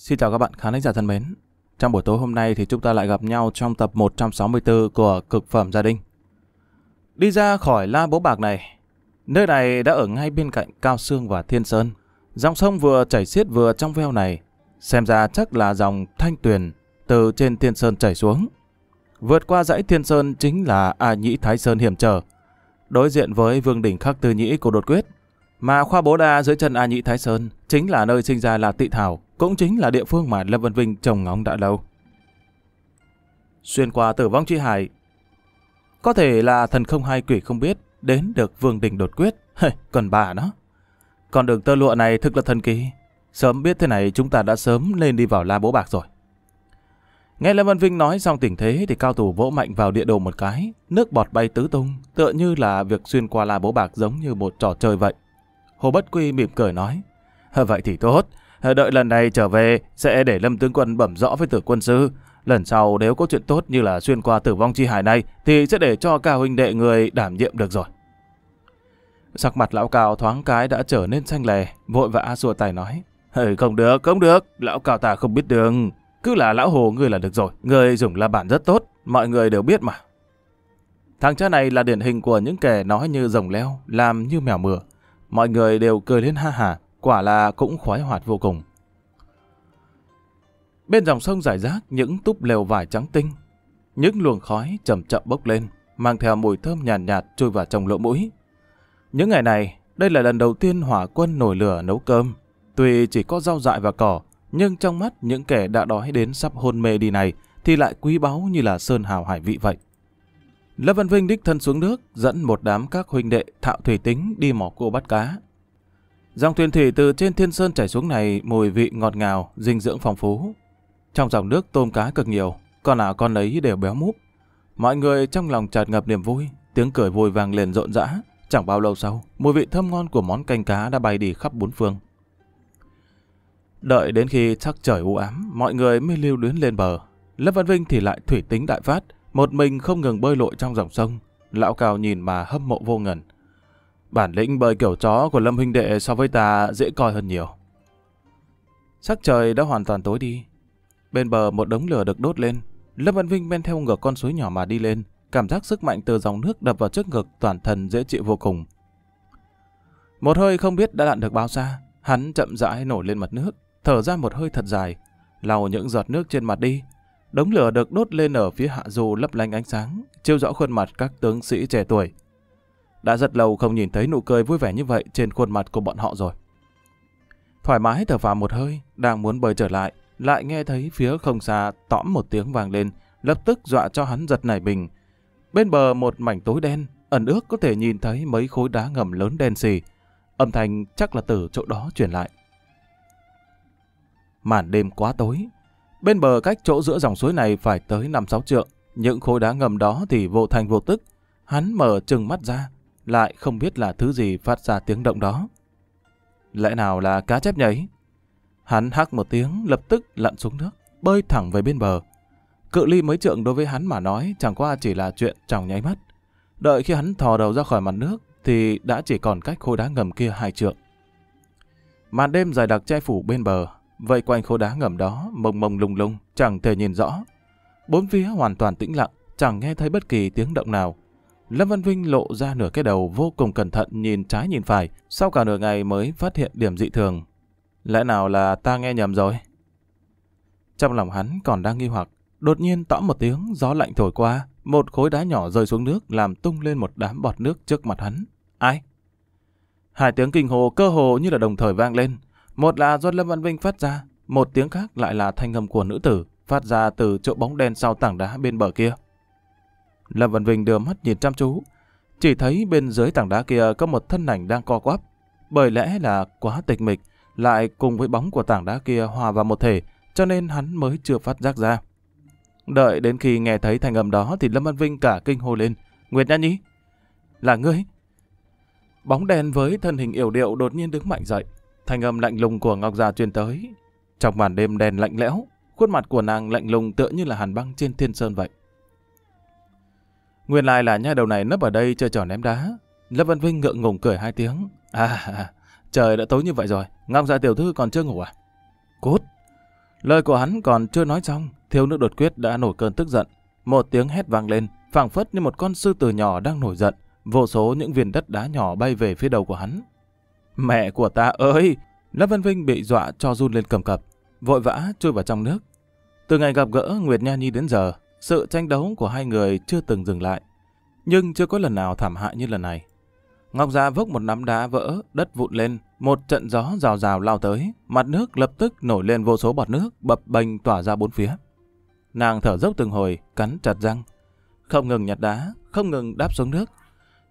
Xin chào các bạn khán thính giả thân mến. Trong buổi tối hôm nay thì chúng ta lại gặp nhau trong tập 164 của Cực Phẩm Gia Đình. Đi ra khỏi La Bố Bạc này, nơi này đã ở ngay bên cạnh Cao Xương và Thiên Sơn. Dòng sông vừa chảy xiết vừa trong veo này, xem ra chắc là dòng Thanh Tuyền từ trên Thiên Sơn chảy xuống. Vượt qua dãy Thiên Sơn chính là A Nhĩ Thái Sơn hiểm trở, đối diện với vương đỉnh Khắc Tư Nhĩ của Đột Quyết. Mà khoa Bố Đa dưới chân A Nhĩ Thái Sơn chính là nơi sinh ra là Tị Thảo, cũng chính là địa phương mà Lâm Vân Vinh trồng ngóng đã lâu. Xuyên qua tử vong chi hải, có thể là thần không hay quỷ không biết đến được vương đỉnh Đột Quyết. Cần bà nó. Con đường tơ lụa này thực là thần kỳ. Sớm biết thế này chúng ta đã sớm lên đi vào La Bố Bạc rồi. Nghe Lâm Vân Vinh nói xong tình thế thì cao thủ vỗ mạnh vào địa đồ một cái, nước bọt bay tứ tung, tựa như là việc xuyên qua La Bố Bạc giống như một trò chơi vậy. Hồ Bất Quy mỉm cười nói: "Vậy thì tốt, đợi lần này trở về sẽ để Lâm tướng quân bẩm rõ với Tử quân sư, lần sau nếu có chuyện tốt như là xuyên qua tử vong chi hải này thì sẽ để cho Cao huynh đệ người đảm nhiệm được rồi." Sắc mặt lão Cao thoáng cái đã trở nên xanh lè, vội vã xua tay nói: Không được, lão Cao ta không biết đường, cứ là lão Hồ ngươi là được rồi, ngươi dùng la bản rất tốt, mọi người đều biết mà." Thằng cha này là điển hình của những kẻ nói như rồng leo, làm như mèo mửa. Mọi người đều cười lên ha hả, quả là cũng khoái hoạt vô cùng. Bên dòng sông rải rác những túp lều vải trắng tinh, những luồng khói chậm chậm bốc lên, mang theo mùi thơm nhàn nhạt chui vào trong lỗ mũi. Những ngày này, đây là lần đầu tiên hỏa quân nổi lửa nấu cơm, tuy chỉ có rau dại và cỏ, nhưng trong mắt những kẻ đã đói đến sắp hôn mê đi này thì lại quý báu như là sơn hào hải vị vậy. Lâm Vân Vinh đích thân xuống nước, dẫn một đám các huynh đệ thạo thủy tính đi mò cua bắt cá. Dòng thuyền thủy từ trên Thiên Sơn chảy xuống này mùi vị ngọt ngào, dinh dưỡng phong phú. Trong dòng nước tôm cá cực nhiều, con nào con ấy đều béo múp. Mọi người trong lòng tràn ngập niềm vui, tiếng cười vui vang lên rộn rã. Chẳng bao lâu sau, mùi vị thơm ngon của món canh cá đã bay đi khắp bốn phương. Đợi đến khi sắc trời u ám, mọi người mới lưu luyến lên bờ. Lâm Vân Vinh thì lại thủy tính đại phát, một mình không ngừng bơi lội trong dòng sông. Lão Cao nhìn mà hâm mộ vô ngần. Bản lĩnh bơi kiểu chó của Lâm huynh đệ so với ta dễ coi hơn nhiều. Sắc trời đã hoàn toàn tối đi. Bên bờ một đống lửa được đốt lên. Lâm Vân Vinh men theo ngược con suối nhỏ mà đi lên. Cảm giác sức mạnh từ dòng nước đập vào trước ngực toàn thân dễ chịu vô cùng. Một hơi không biết đã lặn được bao xa, hắn chậm rãi nổi lên mặt nước, thở ra một hơi thật dài, lau những giọt nước trên mặt đi. Đống lửa được đốt lên ở phía hạ du lấp lánh ánh sáng, chiếu rõ khuôn mặt các tướng sĩ trẻ tuổi. Đã rất lâu không nhìn thấy nụ cười vui vẻ như vậy trên khuôn mặt của bọn họ rồi. Thoải mái thở phào một hơi, đang muốn bơi trở lại, lại nghe thấy phía không xa tõm một tiếng vang lên, lập tức dọa cho hắn giật nảy mình. Bên bờ một mảnh tối đen, ẩn ước có thể nhìn thấy mấy khối đá ngầm lớn đen xì. Âm thanh chắc là từ chỗ đó truyền lại. Màn đêm quá tối. Bên bờ cách chỗ giữa dòng suối này phải tới 5-6 trượng. Những khối đá ngầm đó thì vô thành vô tức. Hắn mở trừng mắt ra, lại không biết là thứ gì phát ra tiếng động đó. Lẽ nào là cá chép nhảy? Hắn hắc một tiếng, lập tức lặn xuống nước, bơi thẳng về bên bờ. Cự ly mấy trượng đối với hắn mà nói chẳng qua chỉ là chuyện trong nháy mắt. Đợi khi hắn thò đầu ra khỏi mặt nước thì đã chỉ còn cách khối đá ngầm kia 2 trượng. Màn đêm dày đặc che phủ bên bờ, vây quanh khối đá ngầm đó mông mông lung lung, chẳng thể nhìn rõ. Bốn phía hoàn toàn tĩnh lặng, chẳng nghe thấy bất kỳ tiếng động nào. Lâm Vân Vinh lộ ra nửa cái đầu, vô cùng cẩn thận nhìn trái nhìn phải, sau cả nửa ngày mới phát hiện điểm dị thường. Lẽ nào là ta nghe nhầm rồi? Trong lòng hắn còn đang nghi hoặc, đột nhiên tõm một tiếng, gió lạnh thổi qua, một khối đá nhỏ rơi xuống nước làm tung lên một đám bọt nước trước mặt hắn. Ai? Hai tiếng kinh hô cơ hồ như là đồng thời vang lên. Một là do Lâm Vân Vinh phát ra, một tiếng khác lại là thanh âm của nữ tử phát ra từ chỗ bóng đen sau tảng đá bên bờ kia. Lâm Vân Vinh đưa mắt nhìn chăm chú, chỉ thấy bên dưới tảng đá kia có một thân ảnh đang co quắp. Bởi lẽ là quá tịch mịch, lại cùng với bóng của tảng đá kia hòa vào một thể, cho nên hắn mới chưa phát giác ra. Đợi đến khi nghe thấy thanh âm đó thì Lâm Vân Vinh cả kinh hô lên: Nguyệt Nha Nhi, là ngươi? Bóng đen với thân hình yểu điệu đột nhiên đứng mạnh dậy. Thanh âm lạnh lùng của Ngọc Già truyền tới. Trong màn đêm đen lạnh lẽo, khuôn mặt của nàng lạnh lùng tựa như là hàn băng trên Thiên Sơn vậy. Nguyên lai là nha đầu này nấp ở đây chơi trò ném đá. Lâm Vân Vinh ngượng ngùng cười 2 tiếng. Trời đã tối như vậy rồi, Ngọc Già tiểu thư còn chưa ngủ à? Cút! Lời của hắn còn chưa nói xong, thiếu nữ đột quyết đã nổi cơn tức giận. Một tiếng hét vang lên, phảng phất như một con sư tử nhỏ đang nổi giận. Vô số những viên đất đá nhỏ bay về phía đầu của hắn. Mẹ của ta ơi! Lâm Văn Vinh bị dọa cho run lên cầm cập, vội vã chui vào trong nước. Từ ngày gặp gỡ Nguyệt Nha Nhi đến giờ, sự tranh đấu của hai người chưa từng dừng lại. Nhưng chưa có lần nào thảm hại như lần này. Ngọc Gia vốc một nắm đá vỡ, đất vụn lên, một trận gió rào rào lao tới, mặt nước lập tức nổi lên vô số bọt nước bập bềnh tỏa ra bốn phía. Nàng thở dốc từng hồi, cắn chặt răng, không ngừng nhặt đá, không ngừng đáp xuống nước.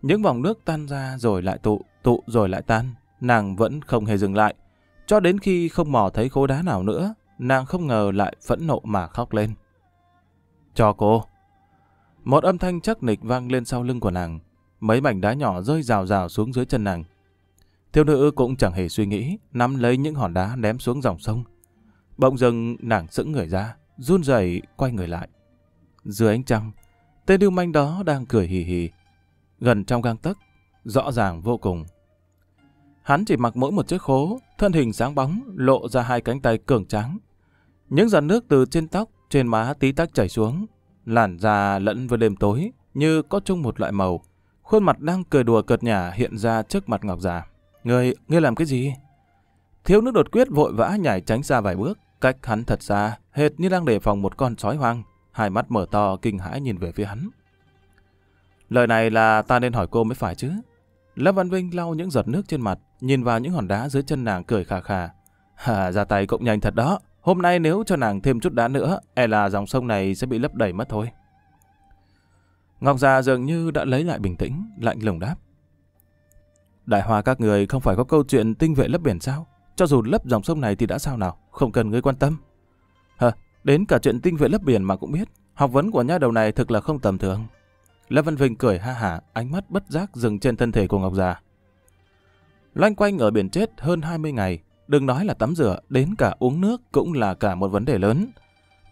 Những vòng nước tan ra rồi lại tụ, tụ rồi lại tan, nàng vẫn không hề dừng lại. Cho đến khi không mò thấy khối đá nào nữa, nàng không ngờ lại phẫn nộ mà khóc lên. Cho cô! Một âm thanh chắc nịch vang lên sau lưng của nàng. Mấy mảnh đá nhỏ rơi rào rào xuống dưới chân nàng. Thiếu nữ cũng chẳng hề suy nghĩ, nắm lấy những hòn đá ném xuống dòng sông. Bỗng dưng nàng sững người ra, run rẩy quay người lại. Dưới ánh trăng, tên điêu manh đó đang cười hì hì, gần trong gang tấc, rõ ràng vô cùng. Hắn chỉ mặc mỗi một chiếc khố, thân hình sáng bóng, lộ ra hai cánh tay cường tráng. Những giọt nước từ trên tóc, trên má tí tách chảy xuống, làn da lẫn với đêm tối như có chung một loại màu. Khuôn mặt đang cười đùa cợt nhả hiện ra trước mặt Ngọc Già. Ngươi làm cái gì? Thiếu nữ đột quyết vội vã nhảy tránh ra vài bước, cách hắn thật xa, hệt như đang đề phòng một con sói hoang. Hai mắt mở to kinh hãi nhìn về phía hắn. Lời này là ta nên hỏi cô mới phải chứ. Lâm Văn Vinh lau những giọt nước trên mặt, nhìn vào những hòn đá dưới chân nàng cười khà khà. Ra tay cũng nhanh thật đó. Hôm nay nếu cho nàng thêm chút đá nữa, e là dòng sông này sẽ bị lấp đầy mất thôi. Ngọc Già dường như đã lấy lại bình tĩnh, lạnh lùng đáp. Đại Hoa các người không phải có câu chuyện tinh vệ lấp biển sao? Cho dù lấp dòng sông này thì đã sao nào, không cần ngươi quan tâm. Đến cả chuyện tinh vệ lấp biển mà cũng biết. Học vấn của nha đầu này thực là không tầm thường. Lâm Văn Vinh cười ha hả, ánh mắt bất giác dừng trên thân thể của Ngọc Già. Loanh quanh ở biển chết hơn 20 ngày, đừng nói là tắm rửa, đến cả uống nước cũng là cả một vấn đề lớn.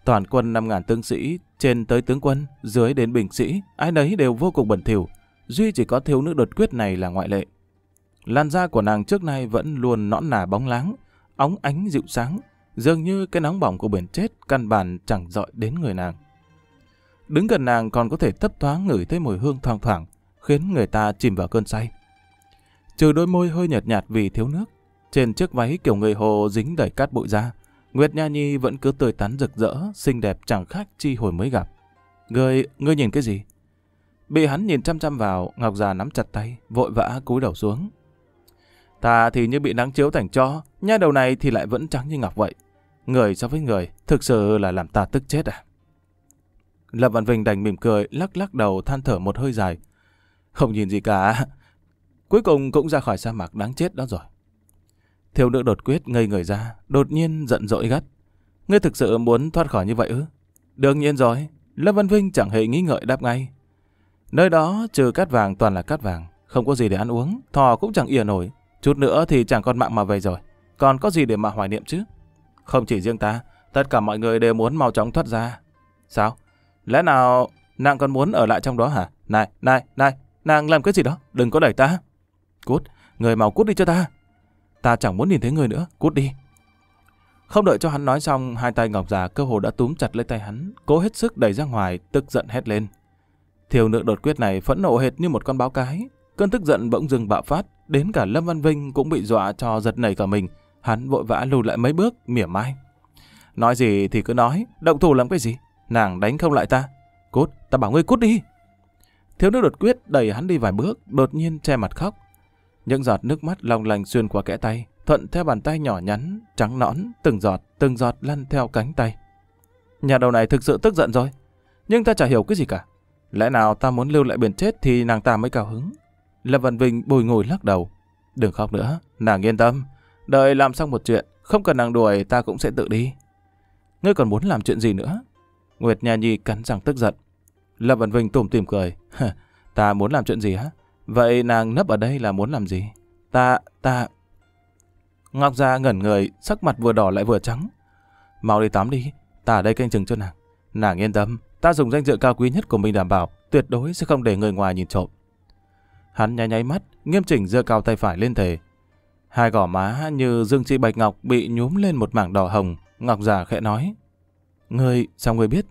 Toàn quân 5.000 tướng sĩ, trên tới tướng quân, dưới đến binh sĩ, ai nấy đều vô cùng bẩn thỉu, duy chỉ có thiếu nữ đột quyết này là ngoại lệ. Làn da của nàng trước nay vẫn luôn nõn nà bóng láng, óng ánh dịu sáng, dường như cái nóng bỏng của biển chết căn bản chẳng dọi đến người nàng. Đứng gần nàng còn có thể thấp thoáng ngửi thấy mùi hương thoang thoảng, khiến người ta chìm vào cơn say. Trừ đôi môi hơi nhợt nhạt vì thiếu nước, trên chiếc váy kiểu người hồ dính đầy cát bụi ra, Nguyệt Nha Nhi vẫn cứ tươi tắn rực rỡ, xinh đẹp chẳng khác chi hồi mới gặp. Ngươi nhìn cái gì? Bị hắn nhìn chăm chăm vào, Ngọc Già nắm chặt tay, vội vã cúi đầu xuống. Ta thì như bị nắng chiếu thành tro, nha đầu này thì lại vẫn trắng như ngọc vậy. Người so với người, thực sự là làm ta tức chết à? Lâm Văn Vinh đành mỉm cười, lắc lắc đầu than thở một hơi dài. Không nhìn gì cả, cuối cùng cũng ra khỏi sa mạc đáng chết đó rồi. Thiếu nữ đột quyết ngây người ra, đột nhiên giận dỗi gắt. Ngươi thực sự muốn thoát khỏi như vậy ư? Đương nhiên rồi, Lâm Văn Vinh chẳng hề nghĩ ngợi đáp ngay. Nơi đó trừ cát vàng toàn là cát vàng, không có gì để ăn uống, thò cũng chẳng ỉa nổi. Chút nữa thì chẳng còn mạng mà về rồi, còn có gì để mà hoài niệm chứ? Không chỉ riêng ta, tất cả mọi người đều muốn mau chóng thoát ra. Sao? Lẽ nào nàng còn muốn ở lại trong đó hả? Này, nàng làm cái gì đó, đừng có đẩy ta. Cút, người mau cút đi cho ta. Ta chẳng muốn nhìn thấy người nữa, cút đi. Không đợi cho hắn nói xong, hai tay Ngọc Già cơ hồ đã túm chặt lấy tay hắn, cố hết sức đẩy ra ngoài, tức giận hét lên. Thiếu nữ đột quyết này phẫn nộ hệt như một con báo cái, cơn tức giận bỗng dừng bạo phát, đến cả Lâm Văn Vinh cũng bị dọa cho giật nảy cả mình, hắn vội vã lùi lại mấy bước, mỉa mai. Nói gì thì cứ nói, động thủ làm cái gì? Nàng đánh không lại ta. Cút, ta bảo ngươi cút đi. Thiếu nữ đột quyết đẩy hắn đi vài bước, đột nhiên che mặt khóc. Những giọt nước mắt long lanh xuyên qua kẽ tay, thuận theo bàn tay nhỏ nhắn, trắng nõn, từng giọt lăn theo cánh tay. Nhà đầu này thực sự tức giận rồi, nhưng ta chả hiểu cái gì cả. Lẽ nào ta muốn lưu lại biển chết thì nàng ta mới cao hứng? Lâm Văn Vinh bồi ngồi lắc đầu. Đừng khóc nữa, nàng yên tâm. Đợi làm xong một chuyện, không cần nàng đuổi ta cũng sẽ tự đi. Ngươi còn muốn làm chuyện gì nữa? Nguyệt Nha Nhi cắn răng tức giận. Lâm Văn Vinh tủm tỉm cười. Ta muốn làm chuyện gì hả? Vậy nàng nấp ở đây là muốn làm gì? Ta... Ngọc Gia ngẩn người, sắc mặt vừa đỏ lại vừa trắng. Mau đi tắm đi, ta ở đây canh chừng cho nàng. Nàng yên tâm, ta dùng danh dự cao quý nhất của mình đảm bảo, tuyệt đối sẽ không để người ngoài nhìn trộm. Hắn nháy mắt, nghiêm chỉnh giơ cao tay phải lên thề. Hai gò má như dương chi bạch ngọc bị nhuốm lên một mảng đỏ hồng, Ngọc Giả khẽ nói: Ngươi sao ngươi biết?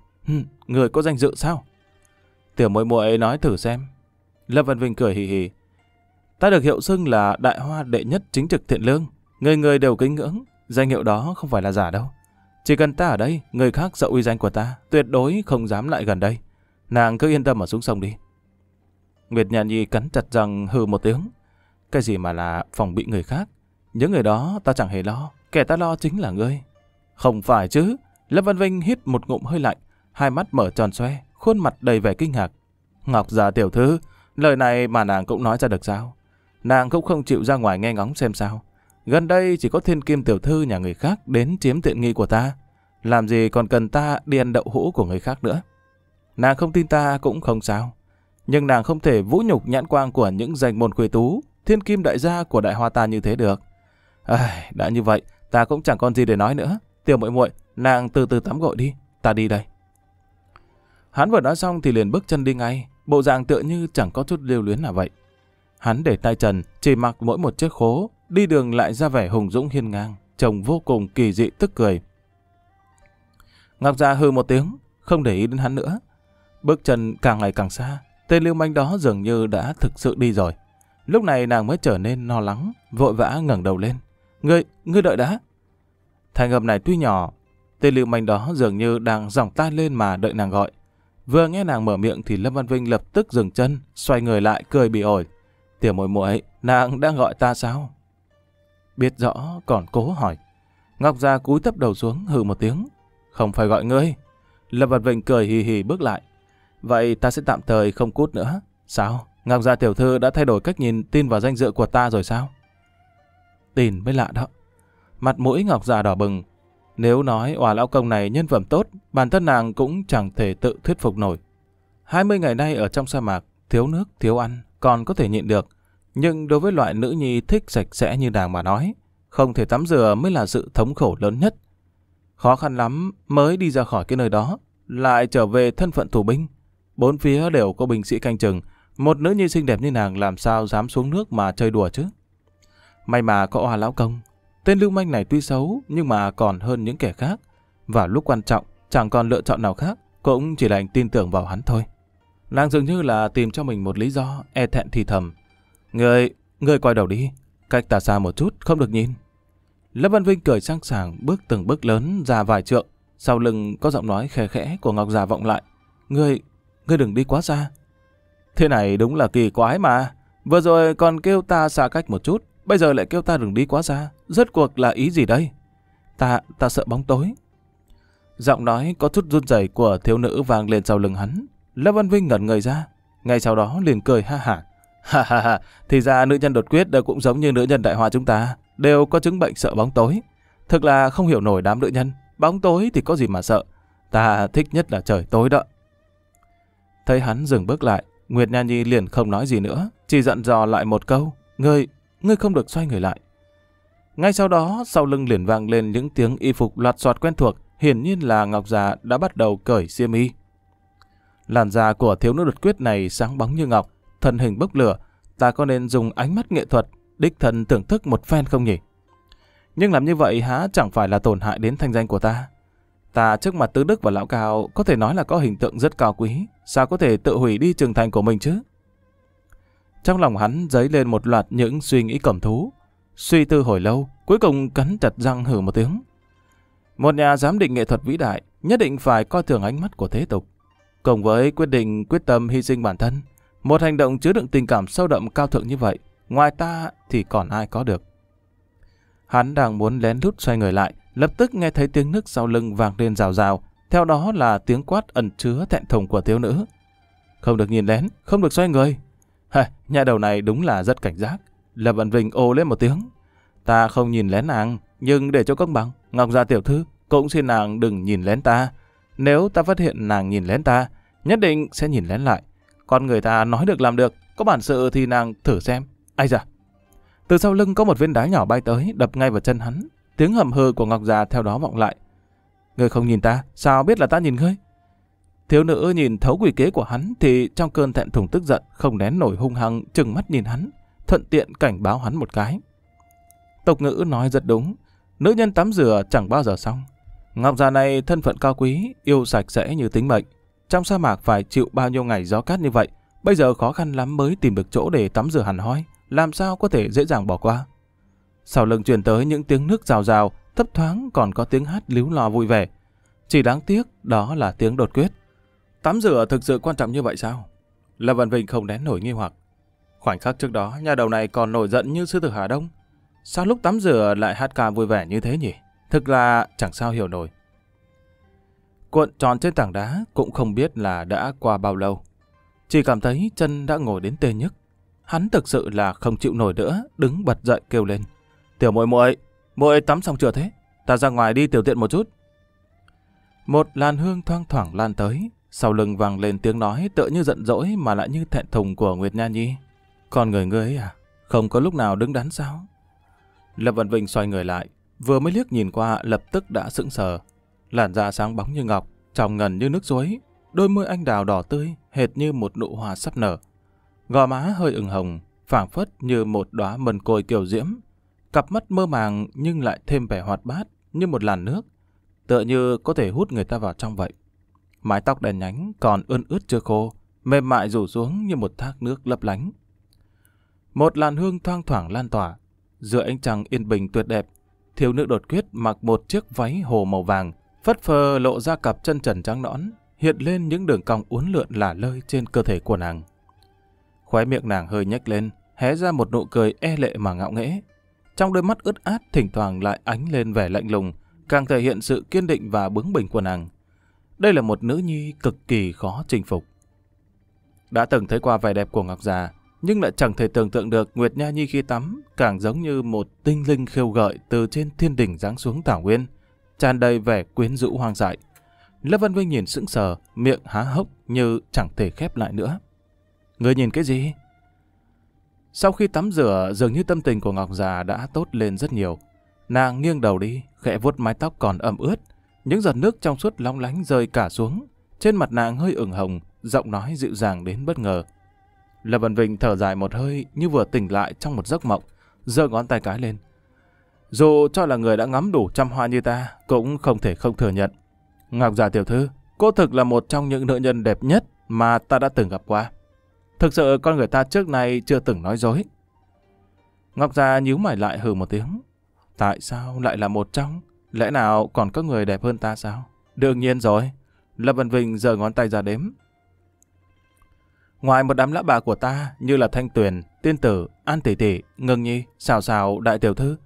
Ngươi có danh dự sao? Tiểu Muội Muội nói thử xem. Lâm Văn Vinh cười hì hì: Ta được hiệu xưng là đại hoa đệ nhất chính trực thiện lương, người người đều kính ngưỡng. Danh hiệu đó không phải là giả đâu. Chỉ cần ta ở đây, người khác sợ uy danh của ta, tuyệt đối không dám lại gần đây. Nàng cứ yên tâm mà xuống sông đi. Nguyệt Nhàn Nhi cắn chặt răng hừ một tiếng. Cái gì mà là phòng bị người khác? Những người đó ta chẳng hề lo, kẻ ta lo chính là ngươi. Không phải chứ? Lâm Văn Vinh hít một ngụm hơi lạnh, hai mắt mở tròn xoe, khuôn mặt đầy vẻ kinh ngạc. Ngọc Giả tiểu thư, lời này mà nàng cũng nói ra được sao? Nàng cũng không chịu ra ngoài nghe ngóng xem sao? Gần đây chỉ có Thiên Kim tiểu thư nhà người khác đến chiếm tiện nghi của ta, làm gì còn cần ta đi ăn đậu hũ của người khác nữa. Nàng không tin ta cũng không sao, nhưng nàng không thể vũ nhục nhãn quang của những danh môn khuê tú, Thiên Kim đại gia của đại hoa ta như thế được. Đã như vậy, ta cũng chẳng còn gì để nói nữa. Tiểu Muội Muội, nàng từ từ tắm gội đi, ta đi đây. Hắn vừa nói xong thì liền bước chân đi ngay, bộ dạng tựa như chẳng có chút lưu luyến là vậy. Hắn để tay trần, chỉ mặc mỗi một chiếc khố, đi đường lại ra vẻ hùng dũng hiên ngang, trông vô cùng kỳ dị tức cười. Ngọc Gia hừ một tiếng, không để ý đến hắn nữa. Bước chân càng ngày càng xa, tên lưu manh đó dường như đã thực sự đi rồi. Lúc này nàng mới trở nên lo lắng, vội vã ngẩng đầu lên. Ngươi đợi đã. Thành âm này tuy nhỏ, tên lưu manh đó dường như đang giỏng tai lên mà đợi nàng gọi. Vừa nghe nàng mở miệng thì Lâm Văn Vinh lập tức dừng chân, xoay người lại cười bỉ ổi. Tiểu Muội Muội, nàng đang gọi ta sao? Biết rõ còn cố hỏi. Ngọc Gia cúi thấp đầu xuống hừ một tiếng. Không phải gọi ngươi. Lâm Văn Vinh cười hì hì bước lại. Vậy ta sẽ tạm thời không cút nữa. Sao? Ngọc Gia tiểu thư đã thay đổi cách nhìn, tin vào danh dự của ta rồi sao? Tin mới lạ đó. Mặt mũi Ngọc Gia đỏ bừng. Nếu nói Oà lão công này nhân phẩm tốt, bản thân nàng cũng chẳng thể tự thuyết phục nổi. 20 ngày nay ở trong sa mạc, thiếu nước, thiếu ăn, còn có thể nhịn được. Nhưng đối với loại nữ nhi thích sạch sẽ như nàng mà nói, không thể tắm rửa mới là sự thống khổ lớn nhất. Khó khăn lắm mới đi ra khỏi cái nơi đó, lại trở về thân phận tù binh. Bốn phía đều có binh sĩ canh chừng, một nữ nhi xinh đẹp như nàng làm sao dám xuống nước mà chơi đùa chứ. May mà có Oà lão công. Tên lưu manh này tuy xấu nhưng mà còn hơn những kẻ khác. Và lúc quan trọng, chẳng còn lựa chọn nào khác, cũng chỉ đành tin tưởng vào hắn thôi. Nàng dường như là tìm cho mình một lý do, e thẹn thì thầm. Ngươi quay đầu đi, cách ta xa một chút, không được nhìn. Lâm Văn Vinh cười sang sảng, bước từng bước lớn ra vài trượng. Sau lưng có giọng nói khẽ khẽ của Ngọc Già vọng lại. Ngươi đừng đi quá xa. Thế này đúng là kỳ quái mà. Vừa rồi còn kêu ta xa cách một chút, bây giờ lại kêu ta đừng đi quá xa. Rốt cuộc là ý gì đây? Ta sợ bóng tối. Giọng nói có chút run rẩy của thiếu nữ vang lên sau lưng hắn. Lâm Văn Vinh ngẩn người ra, ngay sau đó liền cười ha hả. Ha, thì ra nữ nhân đột quyết đều cũng giống như nữ nhân đại hoa chúng ta, đều có chứng bệnh sợ bóng tối. Thực là không hiểu nổi đám nữ nhân, bóng tối thì có gì mà sợ. Ta thích nhất là trời tối đó. Thấy hắn dừng bước lại, Nguyệt Nha Nhi liền không nói gì nữa, chỉ dặn dò lại một câu, ngươi không được xoay người lại. Ngay sau đó, sau lưng liền vang lên những tiếng y phục loạt soạt quen thuộc, hiển nhiên là Ngọc Già đã bắt đầu cởi xiêm y. Làn da của thiếu nữ đột quyết này sáng bóng như ngọc, thân hình bốc lửa, ta có nên dùng ánh mắt nghệ thuật đích thân thưởng thức một phen không nhỉ? Nhưng làm như vậy há chẳng phải là tổn hại đến thanh danh của ta? Ta trước mặt Tứ Đức và Lão Cao có thể nói là có hình tượng rất cao quý, sao có thể tự hủy đi trưởng thành của mình chứ? Trong lòng hắn dấy lên một loạt những suy nghĩ cầm thú. Suy tư hồi lâu, cuối cùng cắn chặt răng hừ một tiếng. Một nhà giám định nghệ thuật vĩ đại nhất định phải coi thường ánh mắt của thế tục. Cùng với quyết định quyết tâm hy sinh bản thân, một hành động chứa đựng tình cảm sâu đậm cao thượng như vậy, ngoài ta thì còn ai có được. Hắn đang muốn lén lút xoay người lại, lập tức nghe thấy tiếng nước sau lưng vang lên rào rào, theo đó là tiếng quát ẩn chứa thẹn thùng của thiếu nữ. Không được nhìn lén, không được xoay người. Nhà đầu này đúng là rất cảnh giác. Lâm Văn Vinh ồ lên một tiếng. Ta không nhìn lén nàng, nhưng để cho công bằng, Ngọc Gia tiểu thư cũng xin nàng đừng nhìn lén ta. Nếu ta phát hiện nàng nhìn lén ta, nhất định sẽ nhìn lén lại. Con người ta nói được làm được, có bản sự thì nàng thử xem. Ai da! Từ sau lưng có một viên đá nhỏ bay tới, đập ngay vào chân hắn. Tiếng hầm hừ của Ngọc Già theo đó vọng lại. Ngươi không nhìn ta, sao biết là ta nhìn ngươi? Thiếu nữ nhìn thấu quỷ kế của hắn thì trong cơn thẹn thùng tức giận, không nén nổi hung hăng trừng mắt nhìn hắn, thuận tiện cảnh báo hắn một cái. Tục ngữ nói rất đúng, nữ nhân tắm rửa chẳng bao giờ xong. Ngọc già này thân phận cao quý, yêu sạch sẽ như tính mệnh. Trong sa mạc phải chịu bao nhiêu ngày gió cát như vậy, bây giờ khó khăn lắm mới tìm được chỗ để tắm rửa hẳn hoi, làm sao có thể dễ dàng bỏ qua. Sau lưng truyền tới những tiếng nước rào rào, thấp thoáng còn có tiếng hát líu lo vui vẻ. Chỉ đáng tiếc đó là tiếng đột quyết. Tắm rửa thực sự quan trọng như vậy sao? Là Văn Vinh không nén nổi nghi hoặc. Khoảnh khắc trước đó, nhà đầu này còn nổi giận như sư tử Hà Đông. Sao lúc tắm rửa lại hát ca vui vẻ như thế nhỉ? Thực là chẳng sao hiểu nổi. Cuộn tròn trên tảng đá cũng không biết là đã qua bao lâu. Chỉ cảm thấy chân đã ngồi đến tê nhức. Hắn thực sự là không chịu nổi nữa, đứng bật dậy kêu lên. Tiểu muội muội, muội tắm xong chưa thế? Ta ra ngoài đi tiểu tiện một chút. Một làn hương thoang thoảng lan tới. Sau lưng vang lên tiếng nói tựa như giận dỗi mà lại như thẹn thùng của Nguyệt Nha Nhi. Con người ngươi ấy à? Không có lúc nào đứng đắn sao? Lập Vận Vịnh xoay người lại, vừa mới liếc nhìn qua lập tức đã sững sờ. Làn da sáng bóng như ngọc, tròng ngần như nước suối, đôi môi anh đào đỏ tươi hệt như một nụ hoa sắp nở. Gò má hơi ửng hồng, phảng phất như một đóa mân côi kiều diễm. Cặp mắt mơ màng nhưng lại thêm vẻ hoạt bát như một làn nước, tựa như có thể hút người ta vào trong vậy. Mái tóc đen nhánh còn ươn ướt chưa khô, mềm mại rủ xuống như một thác nước lấp lánh. Một làn hương thoang thoảng lan tỏa, giữa ánh trăng yên bình tuyệt đẹp, thiếu nữ đột quyết mặc một chiếc váy hồ màu vàng, phất phơ lộ ra cặp chân trần trắng nõn, hiện lên những đường cong uốn lượn lả lơi trên cơ thể của nàng. Khóe miệng nàng hơi nhếch lên, hé ra một nụ cười e lệ mà ngạo nghễ. Trong đôi mắt ướt át thỉnh thoảng lại ánh lên vẻ lạnh lùng, càng thể hiện sự kiên định và bướng bỉnh của nàng. Đây là một nữ nhi cực kỳ khó chinh phục. Đã từng thấy qua vẻ đẹp của Ngọc Già, nhưng lại chẳng thể tưởng tượng được Nguyệt Nha Nhi khi tắm càng giống như một tinh linh khêu gợi từ trên thiên đỉnh giáng xuống thảo nguyên, tràn đầy vẻ quyến rũ hoang dại. Lâm Văn Vinh nhìn sững sờ, miệng há hốc như chẳng thể khép lại nữa. Người nhìn cái gì? Sau khi tắm rửa, dường như tâm tình của Ngọc Già đã tốt lên rất nhiều. Nàng nghiêng đầu đi, khẽ vuốt mái tóc còn ẩm ướt. Những giọt nước trong suốt long lánh rơi cả xuống. Trên mặt nàng hơi ửng hồng, giọng nói dịu dàng đến bất ngờ. Lâm Văn Vịnh thở dài một hơi như vừa tỉnh lại trong một giấc mộng, giơ ngón tay cái lên. Dù cho là người đã ngắm đủ trăm hoa như ta, cũng không thể không thừa nhận. Ngọc Già tiểu thư, cô thực là một trong những nữ nhân đẹp nhất mà ta đã từng gặp qua. Thực sự con người ta trước nay chưa từng nói dối. Ngọc Già nhíu mày lại hừ một tiếng. Tại sao lại là một trong? Lẽ nào còn có người đẹp hơn ta sao? Đương nhiên rồi. Lâm Văn Vịnh giơ ngón tay ra đếm. Ngoài một đám lã bà của ta như là Thanh Tuyền, Tiên Tử, An Tỷ Tỷ, Ngưng Nhi, Xào Xào, Đại tiểu thư,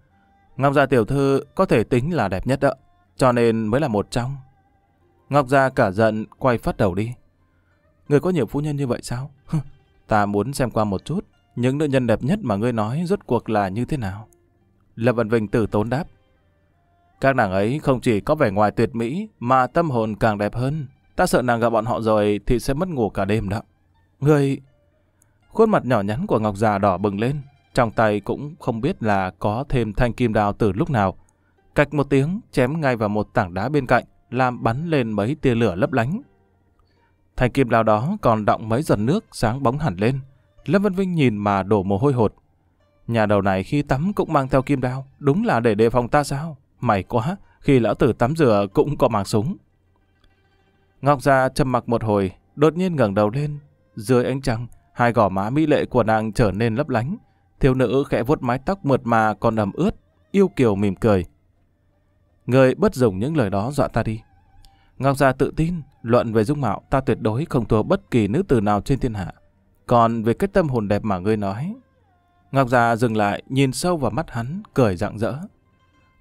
Ngọc Gia tiểu thư có thể tính là đẹp nhất đó. Cho nên mới là một trong. Ngọc Gia cả giận quay phắt đầu đi. Người có nhiều phu nhân như vậy sao? Ta muốn xem qua một chút. Những nữ nhân đẹp nhất mà ngươi nói rốt cuộc là như thế nào? Lâm Văn Vịnh tử tốn đáp. Các nàng ấy không chỉ có vẻ ngoài tuyệt mỹ mà tâm hồn càng đẹp hơn. Ta sợ nàng gặp bọn họ rồi thì sẽ mất ngủ cả đêm đó. Người... Khuôn mặt nhỏ nhắn của Ngọc Già đỏ bừng lên. Trong tay cũng không biết là có thêm thanh kim đao từ lúc nào. Cạch một tiếng chém ngay vào một tảng đá bên cạnh, làm bắn lên mấy tia lửa lấp lánh. Thanh kim đao đó còn đọng mấy giọt nước sáng bóng hẳn lên. Lâm Văn Vinh nhìn mà đổ mồ hôi hột. Nhà đầu này khi tắm cũng mang theo kim đao, đúng là để đề phòng ta sao? May quá, khi lão tử tắm rửa cũng có mang súng. Ngọc Già trầm mặc một hồi, đột nhiên ngẩng đầu lên. Dưới ánh trăng, hai gò má mỹ lệ của nàng trở nên lấp lánh. Thiếu nữ khẽ vuốt mái tóc mượt mà còn ẩm ướt, yêu kiều mỉm cười. Người bất dùng những lời đó dọa ta đi. Ngọc Già tự tin, luận về dung mạo ta tuyệt đối không thua bất kỳ nữ tử nào trên thiên hạ. Còn về cái tâm hồn đẹp mà ngươi nói... Ngọc Già dừng lại, nhìn sâu vào mắt hắn, cười rạng rỡ.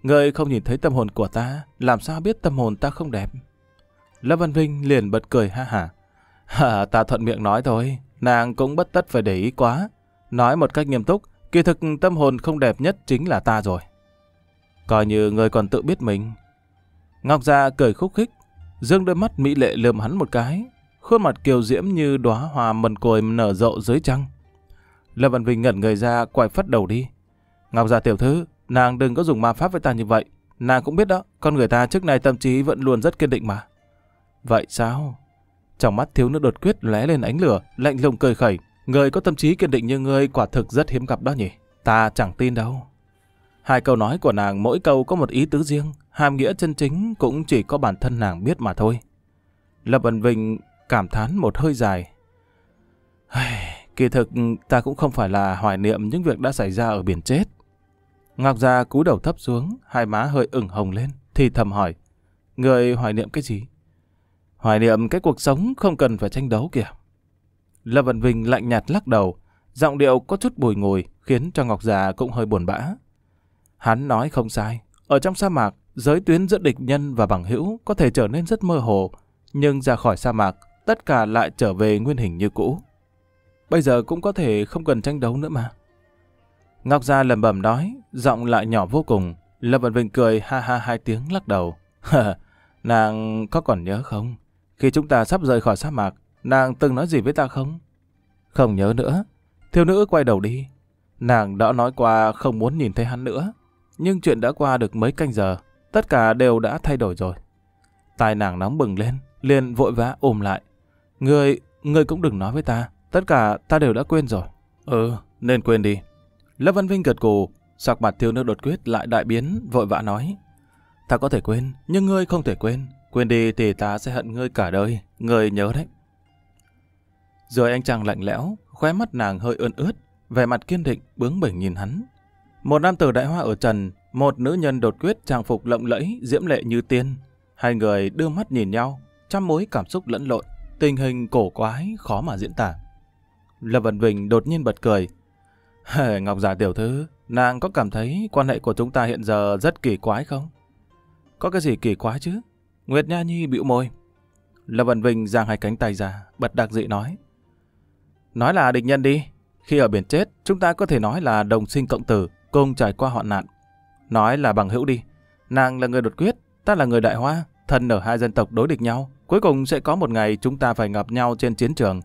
Ngươi không nhìn thấy tâm hồn của ta, làm sao biết tâm hồn ta không đẹp? Lâm Văn Vinh liền bật cười ha hả. Hả, ta thuận miệng nói thôi, nàng cũng bất tất phải để ý quá. Nói một cách nghiêm túc, kỳ thực tâm hồn không đẹp nhất chính là ta rồi. Coi như ngươi còn tự biết mình. Ngọc Già cười khúc khích, dương đôi mắt mỹ lệ lườm hắn một cái, khuôn mặt kiều diễm như đóa hoa mần côi nở rộ dưới trăng. Lâm Văn Vinh ngẩn người ra, quay phất đầu đi. Ngọc Già tiểu thư, nàng đừng có dùng ma pháp với ta như vậy. Nàng cũng biết đó, con người ta trước nay tâm trí vẫn luôn rất kiên định mà. Vậy sao? Trong mắt thiếu nữ đột quyết lóe lên ánh lửa, lạnh lùng cười khẩy. Người có tâm trí kiên định như ngươi quả thực rất hiếm gặp đó nhỉ? Ta chẳng tin đâu. Hai câu nói của nàng mỗi câu có một ý tứ riêng, hàm nghĩa chân chính cũng chỉ có bản thân nàng biết mà thôi. Lập Vân Vinh cảm thán một hơi dài. Kỳ thực ta cũng không phải là hoài niệm những việc đã xảy ra ở biển chết. Ngọc Gia cúi đầu thấp xuống, hai má hơi ửng hồng lên, thì thầm hỏi: người hoài niệm cái gì? Hoài niệm cái cuộc sống không cần phải tranh đấu kìa. Lâm Vân Vinh lạnh nhạt lắc đầu, giọng điệu có chút bùi ngùi khiến cho Ngọc Già cũng hơi buồn bã. Hắn nói không sai, ở trong sa mạc, giới tuyến giữa địch nhân và bằng hữu có thể trở nên rất mơ hồ, nhưng ra khỏi sa mạc, tất cả lại trở về nguyên hình như cũ. Bây giờ cũng có thể không cần tranh đấu nữa mà. Ngọc Già lẩm bẩm nói, giọng lại nhỏ vô cùng. Lâm Vân Vinh cười ha ha hai tiếng lắc đầu. Nàng có còn nhớ không? Khi chúng ta sắp rời khỏi sa mạc, nàng từng nói gì với ta không? Không nhớ nữa. Thiếu nữ quay đầu đi. Nàng đã nói qua không muốn nhìn thấy hắn nữa. Nhưng chuyện đã qua được mấy canh giờ, tất cả đều đã thay đổi rồi. Tai nàng nóng bừng lên, liền vội vã ôm lại. Ngươi cũng đừng nói với ta, tất cả ta đều đã quên rồi. Nên quên đi. Lâm Văn Vinh gật gù, sắc mặt thiếu nữ đột quyết lại đại biến, vội vã nói: ta có thể quên, nhưng ngươi không thể quên. Quên đi thì ta sẽ hận ngươi cả đời. Ngươi nhớ đấy. Rồi anh chàng lạnh lẽo, khóe mắt nàng hơi ươn ướt, vẻ mặt kiên định, bướng bỉnh nhìn hắn. Một nam tử đại hoa ở trần, một nữ nhân đột quyết trang phục lộng lẫy, diễm lệ như tiên. Hai người đưa mắt nhìn nhau, trăm mối cảm xúc lẫn lộn, tình hình cổ quái, khó mà diễn tả. Lâm Vân Vinh đột nhiên bật cười. Ngọc Già tiểu thư, nàng có cảm thấy quan hệ của chúng ta hiện giờ rất kỳ quái không? Có cái gì kỳ quái chứ? Nguyệt Nha Nhi bĩu môi. Lâm Vân Vinh giang hai cánh tay ra, bật đặc dị nói. Nói là địch nhân đi. Khi ở biển chết, chúng ta có thể nói là đồng sinh cộng tử, cùng trải qua hoạn nạn. Nói là bằng hữu đi. Nàng là người đột quyết, ta là người đại hoa, thân ở hai dân tộc đối địch nhau. Cuối cùng sẽ có một ngày chúng ta phải gặp nhau trên chiến trường.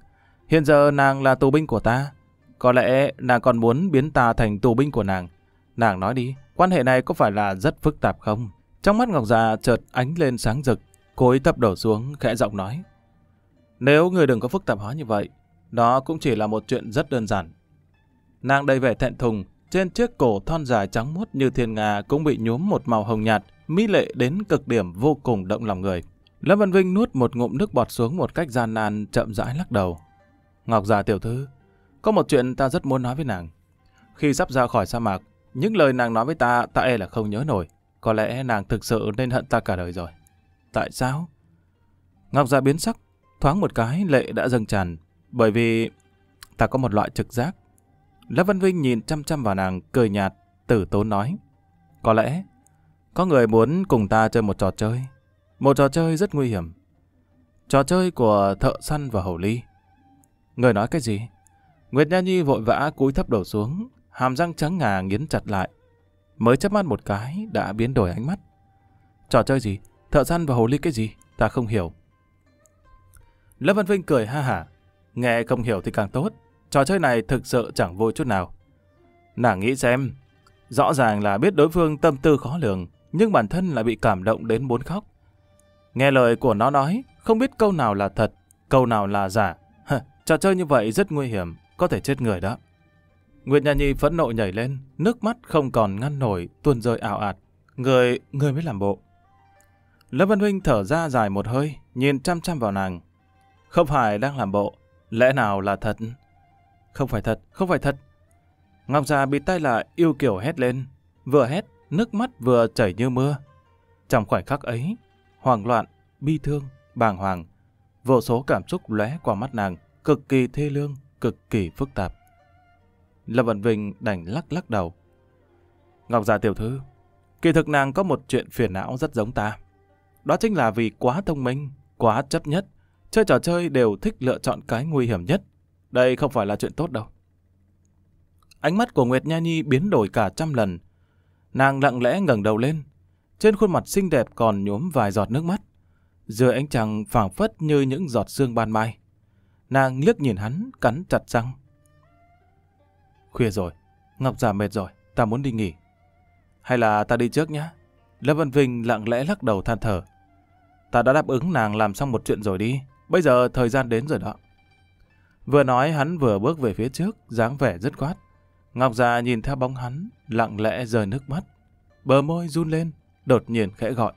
Hiện giờ nàng là tù binh của ta. Có lẽ nàng còn muốn biến ta thành tù binh của nàng. Nàng nói đi, quan hệ này có phải là rất phức tạp không? Trong mắt Ngọc Già chợt ánh lên sáng rực, cô ấy thấp đầu xuống khẽ giọng nói. Nếu người đừng có phức tạp hóa như vậy, đó cũng chỉ là một chuyện rất đơn giản. Nàng đầy vẻ thẹn thùng, trên chiếc cổ thon dài trắng muốt như thiên nga cũng bị nhuốm một màu hồng nhạt, mỹ lệ đến cực điểm vô cùng động lòng người. Lâm Văn Vinh nuốt một ngụm nước bọt xuống một cách gian nan, chậm rãi lắc đầu. Ngọc Già tiểu thư, có một chuyện ta rất muốn nói với nàng. Khi sắp ra khỏi sa mạc, những lời nàng nói với ta, ta e là không nhớ nổi. Có lẽ nàng thực sự nên hận ta cả đời rồi. Tại sao? Ngọc Già biến sắc, thoáng một cái lệ đã dâng tràn. Bởi vì ta có một loại trực giác. Lâm Văn Vinh nhìn chăm chăm vào nàng, cười nhạt, tử tốn nói. Có lẽ có người muốn cùng ta chơi một trò chơi. Một trò chơi rất nguy hiểm. Trò chơi của thợ săn và hổ ly. Người nói cái gì? Nguyệt Nha Nhi vội vã cúi thấp đầu xuống, hàm răng trắng ngà nghiến chặt lại. Mới chớp mắt một cái đã biến đổi ánh mắt. Trò chơi gì? Thợ săn và hồ ly cái gì? Ta không hiểu. Lâm Văn Vinh cười ha hả. Nghe không hiểu thì càng tốt. Trò chơi này thực sự chẳng vui chút nào. Nàng nghĩ xem. Rõ ràng là biết đối phương tâm tư khó lường, nhưng bản thân lại bị cảm động đến muốn khóc. Nghe lời của nó nói, không biết câu nào là thật, câu nào là giả. Trò chơi như vậy rất nguy hiểm, có thể chết người đó. Nguyệt Nha Nhi phẫn nộ nhảy lên, nước mắt không còn ngăn nổi, tuôn rơi ảo ạt. Người mới làm bộ. Lâm Văn Huynh thở ra dài một hơi, nhìn chăm chăm vào nàng. Không phải đang làm bộ, lẽ nào là thật? Không phải thật, không phải thật. Ngọc Già bịt tai lại, yêu kiểu hét lên. Vừa hét, nước mắt vừa chảy như mưa. Trong khoảnh khắc ấy, hoảng loạn, bi thương, bàng hoàng, vô số cảm xúc lóe qua mắt nàng, cực kỳ thê lương, cực kỳ phức tạp. Lâm Vân Vinh đành lắc đầu. Ngọc Già tiểu thư, kỳ thực nàng có một chuyện phiền não rất giống ta. Đó chính là vì quá thông minh, quá chấp nhất. Chơi trò chơi đều thích lựa chọn cái nguy hiểm nhất. Đây không phải là chuyện tốt đâu. Ánh mắt của Nguyệt Nha Nhi biến đổi cả trăm lần. Nàng lặng lẽ ngẩng đầu lên. Trên khuôn mặt xinh đẹp còn nhuốm vài giọt nước mắt. Dưới ánh trăng phảng phất như những giọt sương ban mai. Nàng liếc nhìn hắn, cắn chặt răng. Khuya rồi, Ngọc Già mệt rồi, ta muốn đi nghỉ. Hay là ta đi trước nhá. Lâm Văn Vinh lặng lẽ lắc đầu than thở. Ta đã đáp ứng nàng làm xong một chuyện rồi đi. Bây giờ thời gian đến rồi đó. Vừa nói hắn vừa bước về phía trước, dáng vẻ dứt khoát. Ngọc Già nhìn theo bóng hắn, lặng lẽ rơi nước mắt. Bờ môi run lên, đột nhiên khẽ gọi: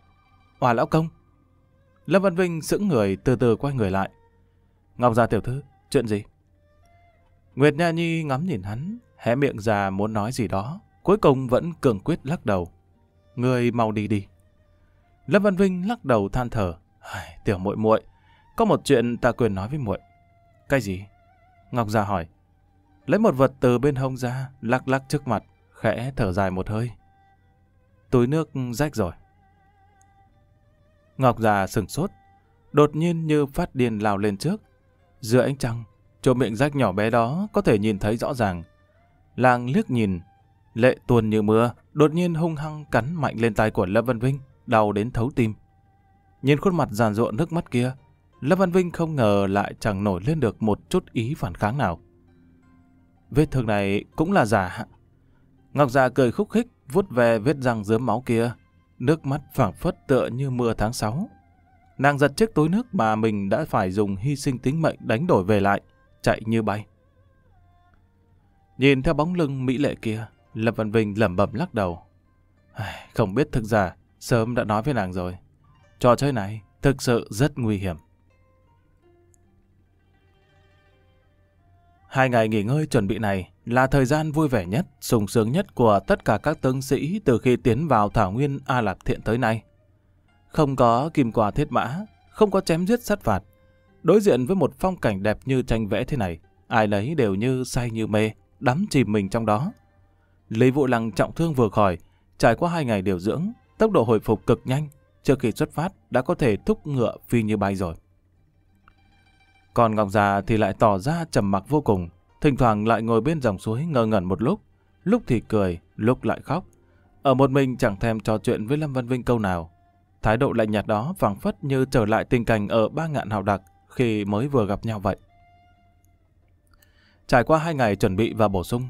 "Hòa lão công!" Lâm Văn Vinh sững người, từ từ quay người lại. "Ngọc gia tiểu thư, chuyện gì?" Nguyệt Nha Nhi ngắm nhìn hắn, hé miệng ra muốn nói gì đó, cuối cùng vẫn cường quyết lắc đầu. "Ngươi mau đi đi." Lâm Văn Vinh lắc đầu than thở: "Tiểu muội muội, có một chuyện ta quyền nói với muội." "Cái gì?" Ngọc gia hỏi, lấy một vật từ bên hông ra, lắc lắc trước mặt, khẽ thở dài một hơi. "Túi nước rách rồi." Ngọc già sửng sốt, đột nhiên như phát điên lao lên trước. Giữa ánh trăng, chỗ miệng rách nhỏ bé đó có thể nhìn thấy rõ ràng. Làng liếc nhìn, lệ tuôn như mưa, đột nhiên hung hăng cắn mạnh lên tay của Lâm Văn Vinh, đau đến thấu tim. Nhìn khuôn mặt giàn ruộng nước mắt kia, Lâm Văn Vinh không ngờ lại chẳng nổi lên được một chút ý phản kháng nào. "Vết thương này cũng là giả." Ngọc già cười khúc khích, vuốt về vết răng rớm máu kia, nước mắt phảng phất tựa như mưa tháng 6. Nàng giật chiếc túi nước mà mình đã phải dùng hy sinh tính mệnh đánh đổi về lại, chạy như bay. Nhìn theo bóng lưng mỹ lệ kia, Lâm Văn Vinh lẩm bẩm lắc đầu. "Không biết thực giả, sớm đã nói với nàng rồi. Trò chơi này thực sự rất nguy hiểm." 2 ngày nghỉ ngơi chuẩn bị này là thời gian vui vẻ nhất, sung sướng nhất của tất cả các tướng sĩ từ khi tiến vào thảo nguyên A Lạp Thiện tới nay. Không có kim qua thiết mã, không có chém giết sát phạt. Đối diện với một phong cảnh đẹp như tranh vẽ thế này, ai nấy đều như say như mê, đắm chìm mình trong đó. Lý Vũ Lăng trọng thương vừa khỏi, trải qua 2 ngày điều dưỡng, tốc độ hồi phục cực nhanh, trước khi xuất phát đã có thể thúc ngựa phi như bay rồi. Còn Ngọc già thì lại tỏ ra trầm mặc vô cùng, thỉnh thoảng lại ngồi bên dòng suối ngơ ngẩn một lúc, lúc thì cười, lúc lại khóc. Ở một mình chẳng thèm trò chuyện với Lâm Văn Vinh câu nào. Thái độ lạnh nhạt đó phảng phất như trở lại tình cảnh ở Ba Ngạn Hào Đặc khi mới vừa gặp nhau vậy. Trải qua 2 ngày chuẩn bị và bổ sung,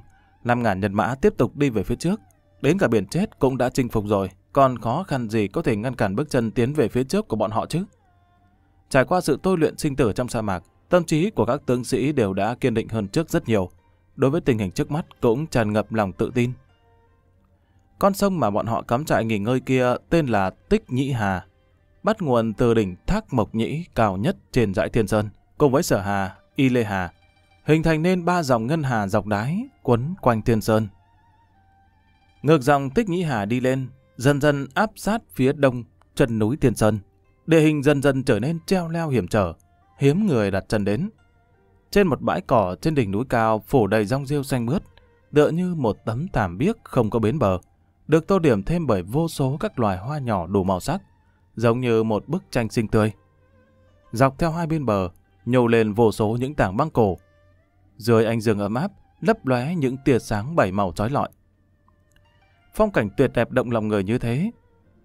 5.000 nhân mã tiếp tục đi về phía trước. Đến cả biển chết cũng đã chinh phục rồi, còn khó khăn gì có thể ngăn cản bước chân tiến về phía trước của bọn họ chứ? Trải qua sự tôi luyện sinh tử trong sa mạc, tâm trí của các tướng sĩ đều đã kiên định hơn trước rất nhiều. Đối với tình hình trước mắt cũng tràn ngập lòng tự tin. Con sông mà bọn họ cắm trại nghỉ ngơi kia tên là Tích Nhĩ Hà, bắt nguồn từ đỉnh Thác Mộc Nhĩ cao nhất trên dãy Thiên Sơn, cùng với Sở Hà, Y Lê Hà, hình thành nên 3 dòng ngân hà dọc đáy quấn quanh Thiên Sơn. Ngược dòng Tích Nhĩ Hà đi lên, dần dần áp sát phía đông chân núi Thiên Sơn. Địa hình dần dần trở nên treo leo hiểm trở, hiếm người đặt chân đến. Trên một bãi cỏ trên đỉnh núi cao phủ đầy rong rêu xanh mướt, tựa như một tấm thảm biếc không có bến bờ, được tô điểm thêm bởi vô số các loài hoa nhỏ đủ màu sắc, giống như một bức tranh xinh tươi. Dọc theo hai bên bờ nhô lên vô số những tảng băng cổ, dưới ánh dương ấm áp lấp lóe những tia sáng 7 màu chói lọi. Phong cảnh tuyệt đẹp động lòng người như thế,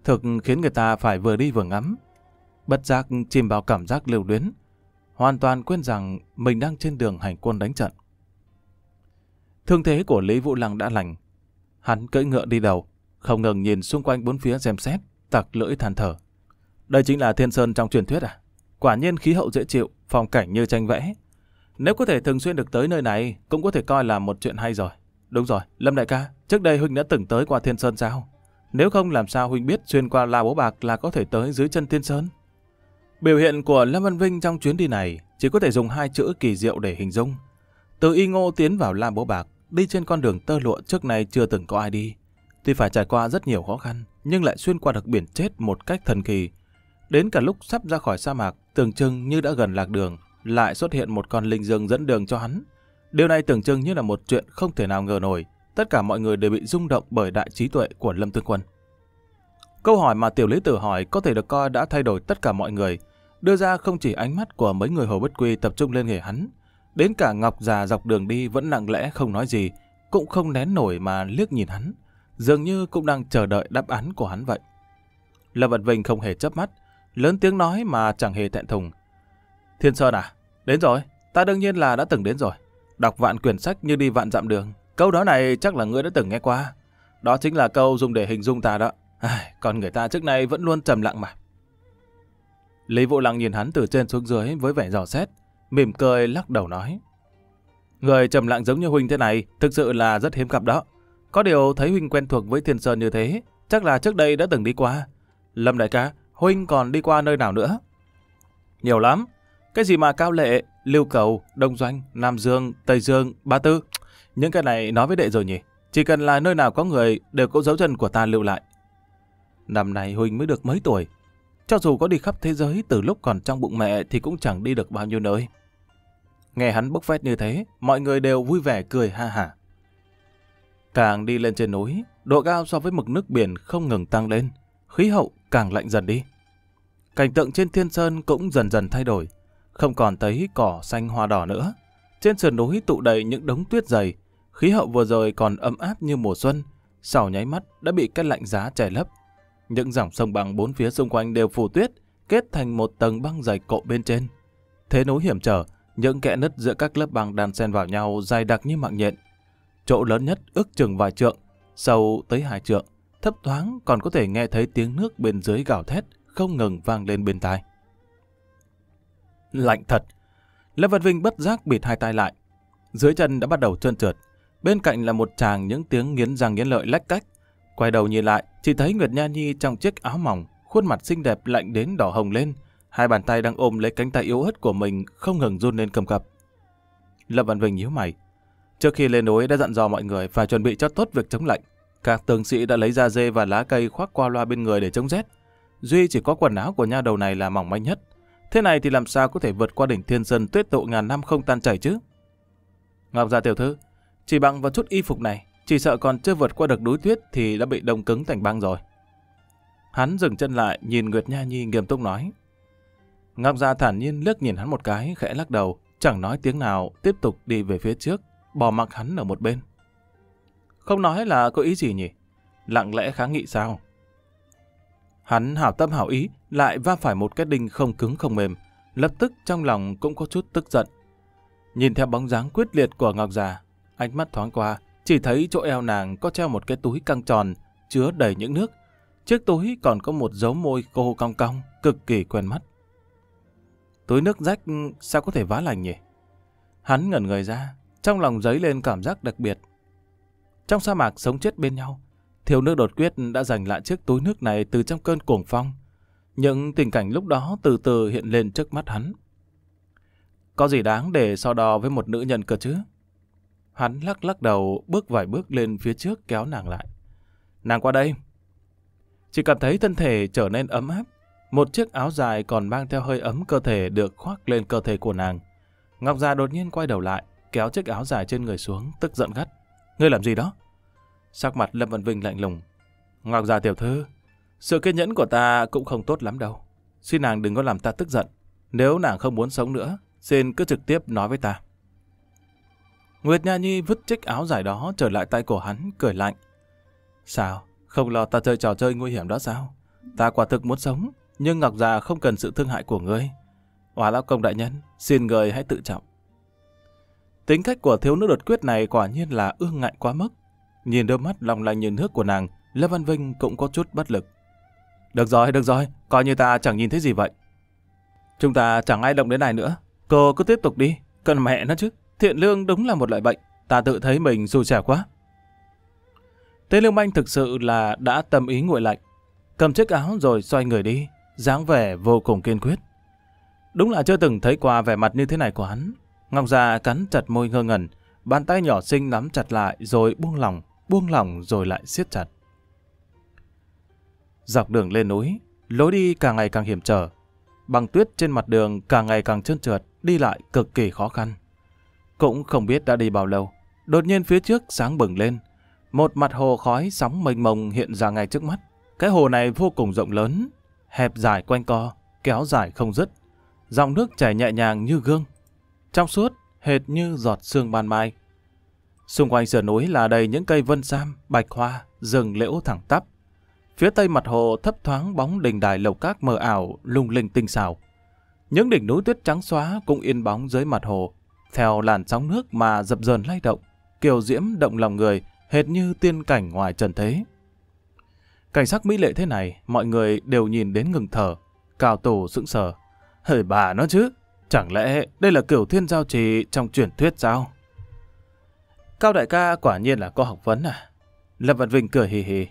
thực khiến người ta phải vừa đi vừa ngắm. Bất giác chìm vào cảm giác lưu luyến, hoàn toàn quên rằng mình đang trên đường hành quân đánh trận. Thương thế của Lý Vũ Lăng đã lành, hắn cưỡi ngựa đi đầu, không ngừng nhìn xung quanh bốn phía xem xét, tặc lưỡi than thở. Đây chính là Thiên Sơn trong truyền thuyết à? Quả nhiên khí hậu dễ chịu, phong cảnh như tranh vẽ. Nếu có thể thường xuyên được tới nơi này, cũng có thể coi là một chuyện hay rồi. Đúng rồi, Lâm đại ca, trước đây huynh đã từng tới qua Thiên Sơn sao? Nếu không làm sao huynh biết xuyên qua La Bố Bạc là có thể tới dưới chân Thiên Sơn? Biểu hiện của Lâm Văn Vinh trong chuyến đi này chỉ có thể dùng 2 chữ kỳ diệu để hình dung. Từ Y Ngô tiến vào La Bố Bạc, đi trên con đường tơ lụa trước nay chưa từng có ai đi. Tuy phải trải qua rất nhiều khó khăn, nhưng lại xuyên qua được biển chết một cách thần kỳ. Đến cả lúc sắp ra khỏi sa mạc, tưởng chừng như đã gần lạc đường, lại xuất hiện một con linh dương dẫn đường cho hắn. Điều này tưởng chừng như là một chuyện không thể nào ngờ nổi. Tất cả mọi người đều bị rung động bởi đại trí tuệ của Lâm Tương Quân. Câu hỏi mà Tiểu Lý Tử hỏi có thể được coi đã thay đổi tất cả mọi người. Đưa ra không chỉ ánh mắt của mấy người Hồ Bất Quy tập trung lên người hắn, đến cả Ngọc già dọc đường đi vẫn lặng lẽ không nói gì, cũng không nén nổi mà liếc nhìn hắn, dường như cũng đang chờ đợi đáp án của hắn vậy. Lâm Văn Vinh không hề chớp mắt, lớn tiếng nói mà chẳng hề thẹn thùng. Thiên Sơn à, đến rồi, ta đương nhiên là đã từng đến rồi. Đọc vạn quyển sách như đi vạn dặm đường, câu đó này chắc là ngươi đã từng nghe qua. Đó chính là câu dùng để hình dung ta đó. Còn người ta trước nay vẫn luôn trầm lặng mà. Lý Vũ Lăng nhìn hắn từ trên xuống dưới với vẻ dò xét, mỉm cười lắc đầu nói. Người trầm lặng giống như huynh thế này thực sự là rất hiếm gặp đó. Có điều thấy huynh quen thuộc với Thiên Sơn như thế, chắc là trước đây đã từng đi qua. Lâm đại ca, huynh còn đi qua nơi nào nữa? Nhiều lắm. Cái gì mà Cao Lệ, Lưu Cầu, Đông Doanh, Nam Dương, Tây Dương, Ba Tư. Những cái này nói với đệ rồi nhỉ? Chỉ cần là nơi nào có người đều có dấu chân của ta lưu lại. Năm nay huynh mới được mấy tuổi. Cho dù có đi khắp thế giới từ lúc còn trong bụng mẹ thì cũng chẳng đi được bao nhiêu nơi. Nghe hắn bốc phét như thế, mọi người đều vui vẻ cười ha hả. Càng đi lên trên núi, độ cao so với mực nước biển không ngừng tăng lên, khí hậu càng lạnh dần đi. Cảnh tượng trên thiên sơn cũng dần dần thay đổi, không còn thấy cỏ xanh hoa đỏ nữa. Trên sườn núi tụ đầy những đống tuyết dày, khí hậu vừa rồi còn ấm áp như mùa xuân, sau nháy mắt đã bị cái lạnh giá che lấp. Những dòng sông bằng bốn phía xung quanh đều phủ tuyết, kết thành một tầng băng dày cộ bên trên. Thế núi hiểm trở, những kẽ nứt giữa các lớp băng đan xen vào nhau dày đặc như mạng nhện. Chỗ lớn nhất ước chừng vài trượng, sâu tới 2 trượng, thấp thoáng còn có thể nghe thấy tiếng nước bên dưới gào thét không ngừng vang lên bên tai. Lạnh thật. Lâm Văn Vinh bất giác bịt hai tai lại, dưới chân đã bắt đầu trơn trượt. Bên cạnh là một tràng những tiếng nghiến răng nghiến lợi lách cách. Quay đầu nhìn lại, chỉ thấy Nguyệt Nha Nhi trong chiếc áo mỏng, khuôn mặt xinh đẹp lạnh đến đỏ hồng lên, hai bàn tay đang ôm lấy cánh tay yếu ớt của mình không ngừng run lên cầm cập. Lâm Văn Vinh nhíu mày. Trước khi lên núi đã dặn dò mọi người phải chuẩn bị cho tốt việc chống lạnh. Các tướng sĩ đã lấy da dê và lá cây khoác qua loa bên người để chống rét. Duy chỉ có quần áo của nha đầu này là mỏng manh nhất. Thế này thì làm sao có thể vượt qua đỉnh thiên sơn tuyết tụ ngàn năm không tan chảy chứ? Ngọc Gia tiểu thư, chỉ bằng vào chút y phục này, chỉ sợ còn chưa vượt qua được núi tuyết thì đã bị đông cứng thành băng rồi. Hắn dừng chân lại nhìn Nguyệt Nha Nhi nghiêm túc nói. Ngọc Gia thản nhiên liếc nhìn hắn một cái, khẽ lắc đầu, chẳng nói tiếng nào, tiếp tục đi về phía trước, bỏ mặc hắn ở một bên. Không nói là có ý gì nhỉ? Lặng lẽ kháng nghị sao? Hắn hảo tâm hảo ý lại va phải một cái đinh không cứng không mềm, lập tức trong lòng cũng có chút tức giận. Nhìn theo bóng dáng quyết liệt của Ngọc Già, ánh mắt thoáng qua, chỉ thấy chỗ eo nàng có treo một cái túi căng tròn chứa đầy những nước. Chiếc túi còn có một dấu môi cô cong cong, cực kỳ quen mắt. Túi nước rách sao có thể vá lành nhỉ? Hắn ngẩn người ra, trong lòng dấy lên cảm giác đặc biệt. Trong sa mạc sống chết bên nhau, thiếu nữ đột quyết đã giành lại chiếc túi nước này từ trong cơn cuồng phong. Những tình cảnh lúc đó từ từ hiện lên trước mắt hắn. Có gì đáng để so đo với một nữ nhân cơ chứ? Hắn lắc lắc đầu, bước vài bước lên phía trước kéo nàng lại. Nàng qua đây. Chỉ cảm thấy thân thể trở nên ấm áp. Một chiếc áo dài còn mang theo hơi ấm cơ thể được khoác lên cơ thể của nàng. Ngọc Gia đột nhiên quay đầu lại, kéo chiếc áo dài trên người xuống, tức giận gắt. Ngươi làm gì đó? Sắc mặt Lâm Văn Vinh lạnh lùng. Ngọc Gia tiểu thư, sự kiên nhẫn của ta cũng không tốt lắm đâu. Xin nàng đừng có làm ta tức giận. Nếu nàng không muốn sống nữa, xin cứ trực tiếp nói với ta. Nguyệt Nha Nhi vứt chiếc áo dài đó trở lại tay của hắn, cười lạnh. Sao? Không lo ta chơi trò chơi nguy hiểm đó sao? Ta quả thực muốn sống, nhưng Ngọc Già không cần sự thương hại của ngươi. Hòa lão công đại nhân, xin người hãy tự trọng. Tính cách của thiếu nữ đột quyết này quả nhiên là ương ngạnh quá mức. Nhìn đôi mắt lòng lành như nước của nàng, Lâm Văn Vinh cũng có chút bất lực. Được rồi, coi như ta chẳng nhìn thấy gì vậy. Chúng ta chẳng ai động đến này nữa. Cô cứ tiếp tục đi, cần mẹ nó chứ. Thiện lương đúng là một loại bệnh, ta tự thấy mình dù trẻ quá. Tên lương manh thực sự là đã tâm ý nguội lạnh, cầm chiếc áo rồi xoay người đi, dáng vẻ vô cùng kiên quyết. Đúng là chưa từng thấy qua vẻ mặt như thế này của hắn. Ngọc Già cắn chặt môi ngơ ngẩn, bàn tay nhỏ xinh nắm chặt lại rồi buông lỏng rồi lại siết chặt. Dọc đường lên núi, lối đi càng ngày càng hiểm trở, băng tuyết trên mặt đường càng ngày càng trơn trượt, đi lại cực kỳ khó khăn. Cũng không biết đã đi bao lâu, đột nhiên phía trước sáng bừng lên. Một mặt hồ khói sóng mênh mông hiện ra ngay trước mắt. Cái hồ này vô cùng rộng lớn, hẹp dài quanh co, kéo dài không dứt. Dòng nước chảy nhẹ nhàng như gương, trong suốt hệt như giọt sương ban mai. Xung quanh sườn núi là đầy những cây vân sam, bạch hoa, rừng liễu thẳng tắp. Phía tây mặt hồ thấp thoáng bóng đình đài lầu các mờ ảo, lung linh tinh xảo. Những đỉnh núi tuyết trắng xóa cũng yên bóng dưới mặt hồ, theo làn sóng nước mà dập dờn lay động, kiều diễm động lòng người, hệt như tiên cảnh ngoài trần thế. Cảnh sắc mỹ lệ thế này, mọi người đều nhìn đến ngừng thở. Cao Tổ sững sờ. Hỡi bà nó chứ, chẳng lẽ đây là Cửu Thiên Giao Trì trong truyền thuyết sao? Cao đại ca quả nhiên là có học vấn à? Lâm Văn Vinh cười hì hì.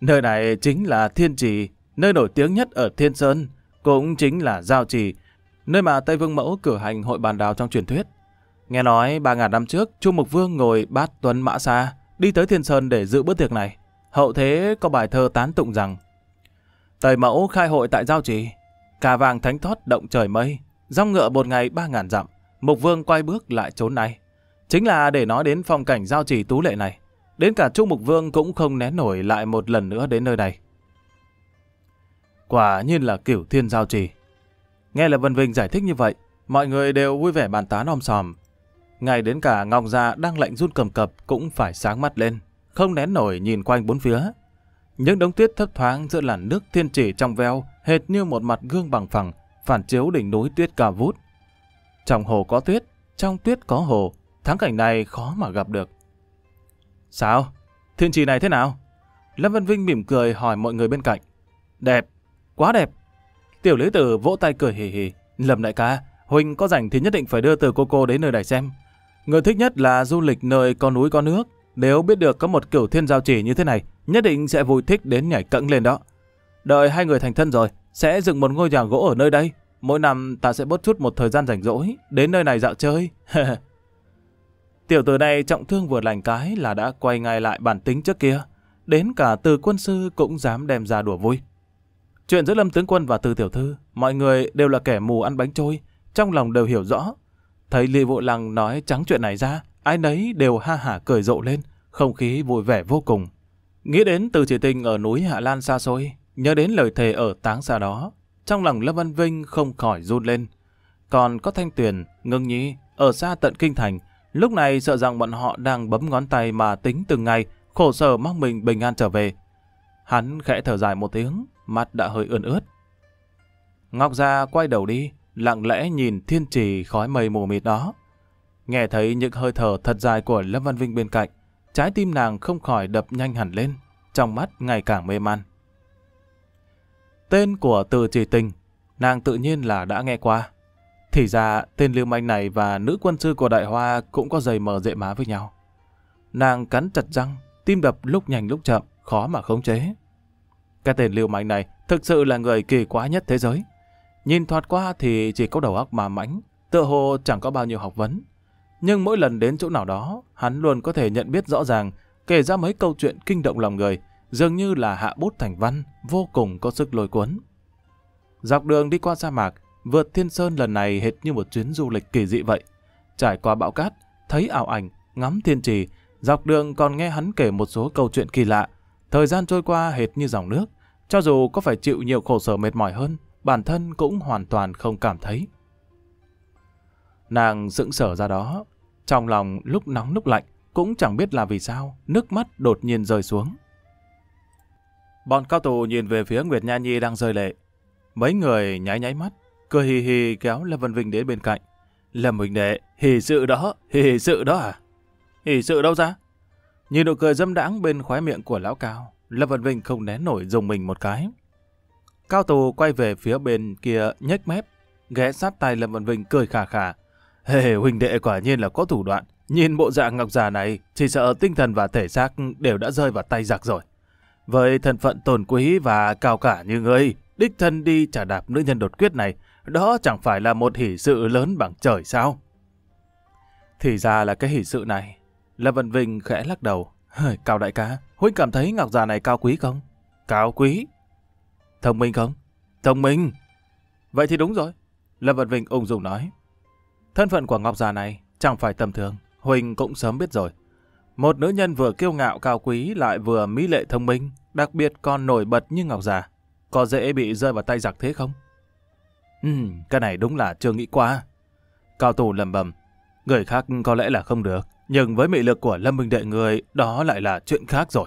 Nơi này chính là Thiên Trì, nơi nổi tiếng nhất ở Thiên Sơn, cũng chính là Giao Trì, nơi mà Tây Vương Mẫu cử hành hội bàn đào trong truyền thuyết. Nghe nói 3.000 năm trước, Chu Mục Vương ngồi bát tuấn mã xa, đi tới Thiên Sơn để dự bữa tiệc này. Hậu thế có bài thơ tán tụng rằng: Tây Mẫu khai hội tại Giao Trì, cà vàng thánh thoát động trời mây, dòng ngựa một ngày 3.000 dặm, Mục Vương quay bước lại chốn này. Chính là để nói đến phong cảnh Giao Trì tú lệ này, đến cả Chu Mục Vương cũng không né nổi lại một lần nữa đến nơi này. Quả nhiên là cửu thiên Giao Trì. Nghe Lê Văn Vinh giải thích như vậy, mọi người đều vui vẻ bàn tán om sòm. Ngay đến cả Ngọc Gia đang lạnh run cầm cập cũng phải sáng mắt lên, không nén nổi nhìn quanh bốn phía. Những đống tuyết thấp thoáng giữa làn nước Thiên Trì trong veo, hệt như một mặt gương bằng phẳng, phản chiếu đỉnh núi tuyết cao vút. Trong hồ có tuyết, trong tuyết có hồ, thắng cảnh này khó mà gặp được. Sao? Thiên Trì này thế nào? Lâm Văn Vinh mỉm cười hỏi mọi người bên cạnh. Đẹp, quá đẹp. Tiểu Lý Tử vỗ tay cười hì hì. Lâm đại ca, huynh có rảnh thì nhất định phải đưa Từ cô đến nơi này xem. Người thích nhất là du lịch nơi có núi có nước. Nếu biết được có một cửu thiên Giao Trì như thế này, nhất định sẽ vui thích đến nhảy cẫng lên đó. Đợi hai người thành thân rồi, sẽ dựng một ngôi nhà gỗ ở nơi đây. Mỗi năm ta sẽ bớt chút một thời gian rảnh rỗi đến nơi này dạo chơi. Tiểu tử này trọng thương vừa lành cái là đã quay ngay lại bản tính trước kia. Đến cả Từ quân sư cũng dám đem ra đùa vui. Chuyện giữa Lâm tướng quân và Từ tiểu thư, mọi người đều là kẻ mù ăn bánh trôi, trong lòng đều hiểu rõ. Thấy Lý Vô Lăng nói trắng chuyện này ra, ai nấy đều ha hả cười rộ lên, không khí vui vẻ vô cùng. Nghĩ đến Từ Chỉ Tình ở núi Hạ Lan xa xôi, nhớ đến lời thề ở táng xa đó, trong lòng Lâm Văn Vinh không khỏi run lên. Còn có Thanh Tuyền, Ngưng Nhi ở xa tận kinh thành, lúc này sợ rằng bọn họ đang bấm ngón tay mà tính từng ngày, khổ sở mong mình bình an trở về. Hắn khẽ thở dài một tiếng, mắt đã hơi ươn ướt. Ngọc Gia quay đầu đi, lặng lẽ nhìn Thiên Trì khói mây mù mịt đó. Nghe thấy những hơi thở thật dài của Lâm Văn Vinh bên cạnh, trái tim nàng không khỏi đập nhanh hẳn lên, trong mắt ngày càng mê man. Tên của Từ Chỉ Tình, nàng tự nhiên là đã nghe qua. Thì ra tên lưu manh này và nữ quân sư của Đại Hoa cũng có giày mờ dễ má với nhau. Nàng cắn chặt răng, tim đập lúc nhanh lúc chậm, khó mà khống chế. Cái tên lưu manh này thực sự là người kỳ quá nhất thế giới. Nhìn thoạt qua thì chỉ có đầu óc mà mãnh, tựa hồ chẳng có bao nhiêu học vấn. Nhưng mỗi lần đến chỗ nào đó, hắn luôn có thể nhận biết rõ ràng, kể ra mấy câu chuyện kinh động lòng người, dường như là hạ bút thành văn, vô cùng có sức lôi cuốn. Dọc đường đi qua sa mạc, vượt Thiên Sơn lần này hệt như một chuyến du lịch kỳ dị vậy. Trải qua bão cát, thấy ảo ảnh, ngắm Thiên Trì, dọc đường còn nghe hắn kể một số câu chuyện kỳ lạ. Thời gian trôi qua hệt như dòng nước, cho dù có phải chịu nhiều khổ sở mệt mỏi hơn, bản thân cũng hoàn toàn không cảm thấy. Nàng sững sờ ra đó, trong lòng lúc nóng lúc lạnh, cũng chẳng biết là vì sao, nước mắt đột nhiên rơi xuống. Bọn cao tù nhìn về phía Nguyệt Nha Nhi đang rơi lệ. Mấy người nháy nháy mắt, cười hì hì kéo Lâm Văn Vinh đến bên cạnh. Lâm huynh đệ, hì sự đó, hì sự đó à? Hì sự đâu ra? Nhìn nụ cười dâm đãng bên khóe miệng của lão cao, Lâm Văn Vinh không né nổi dùng mình một cái. Cao tù quay về phía bên kia nhếch mép, ghé sát tay Lâm Văn Vinh cười khà khà. Hề, huynh đệ quả nhiên là có thủ đoạn, nhìn bộ dạng Ngọc già này, chỉ sợ tinh thần và thể xác đều đã rơi vào tay giặc rồi. Với thân phận tôn quý và cao cả như ngươi, đích thân đi trả đạp nữ nhân đột quyết này, đó chẳng phải là một hỷ sự lớn bằng trời sao? Thì ra là cái hỷ sự này. Lâm Văn Vinh khẽ lắc đầu. Cao đại ca, huynh cảm thấy Ngọc già này cao quý không? Cao quý. Thông minh không? Thông minh. Vậy thì đúng rồi. Lâm Văn Vinh ung dung nói. Thân phận của Ngọc già này chẳng phải tầm thường, huynh cũng sớm biết rồi. Một nữ nhân vừa kiêu ngạo cao quý lại vừa mỹ lệ thông minh, đặc biệt còn nổi bật như Ngọc già, có dễ bị rơi vào tay giặc thế không? Cái này đúng là chưa nghĩ quá. Cao tù lầm bầm. Người khác có lẽ là không được, nhưng với mị lực của Lâm huynh đệ người, đó lại là chuyện khác rồi.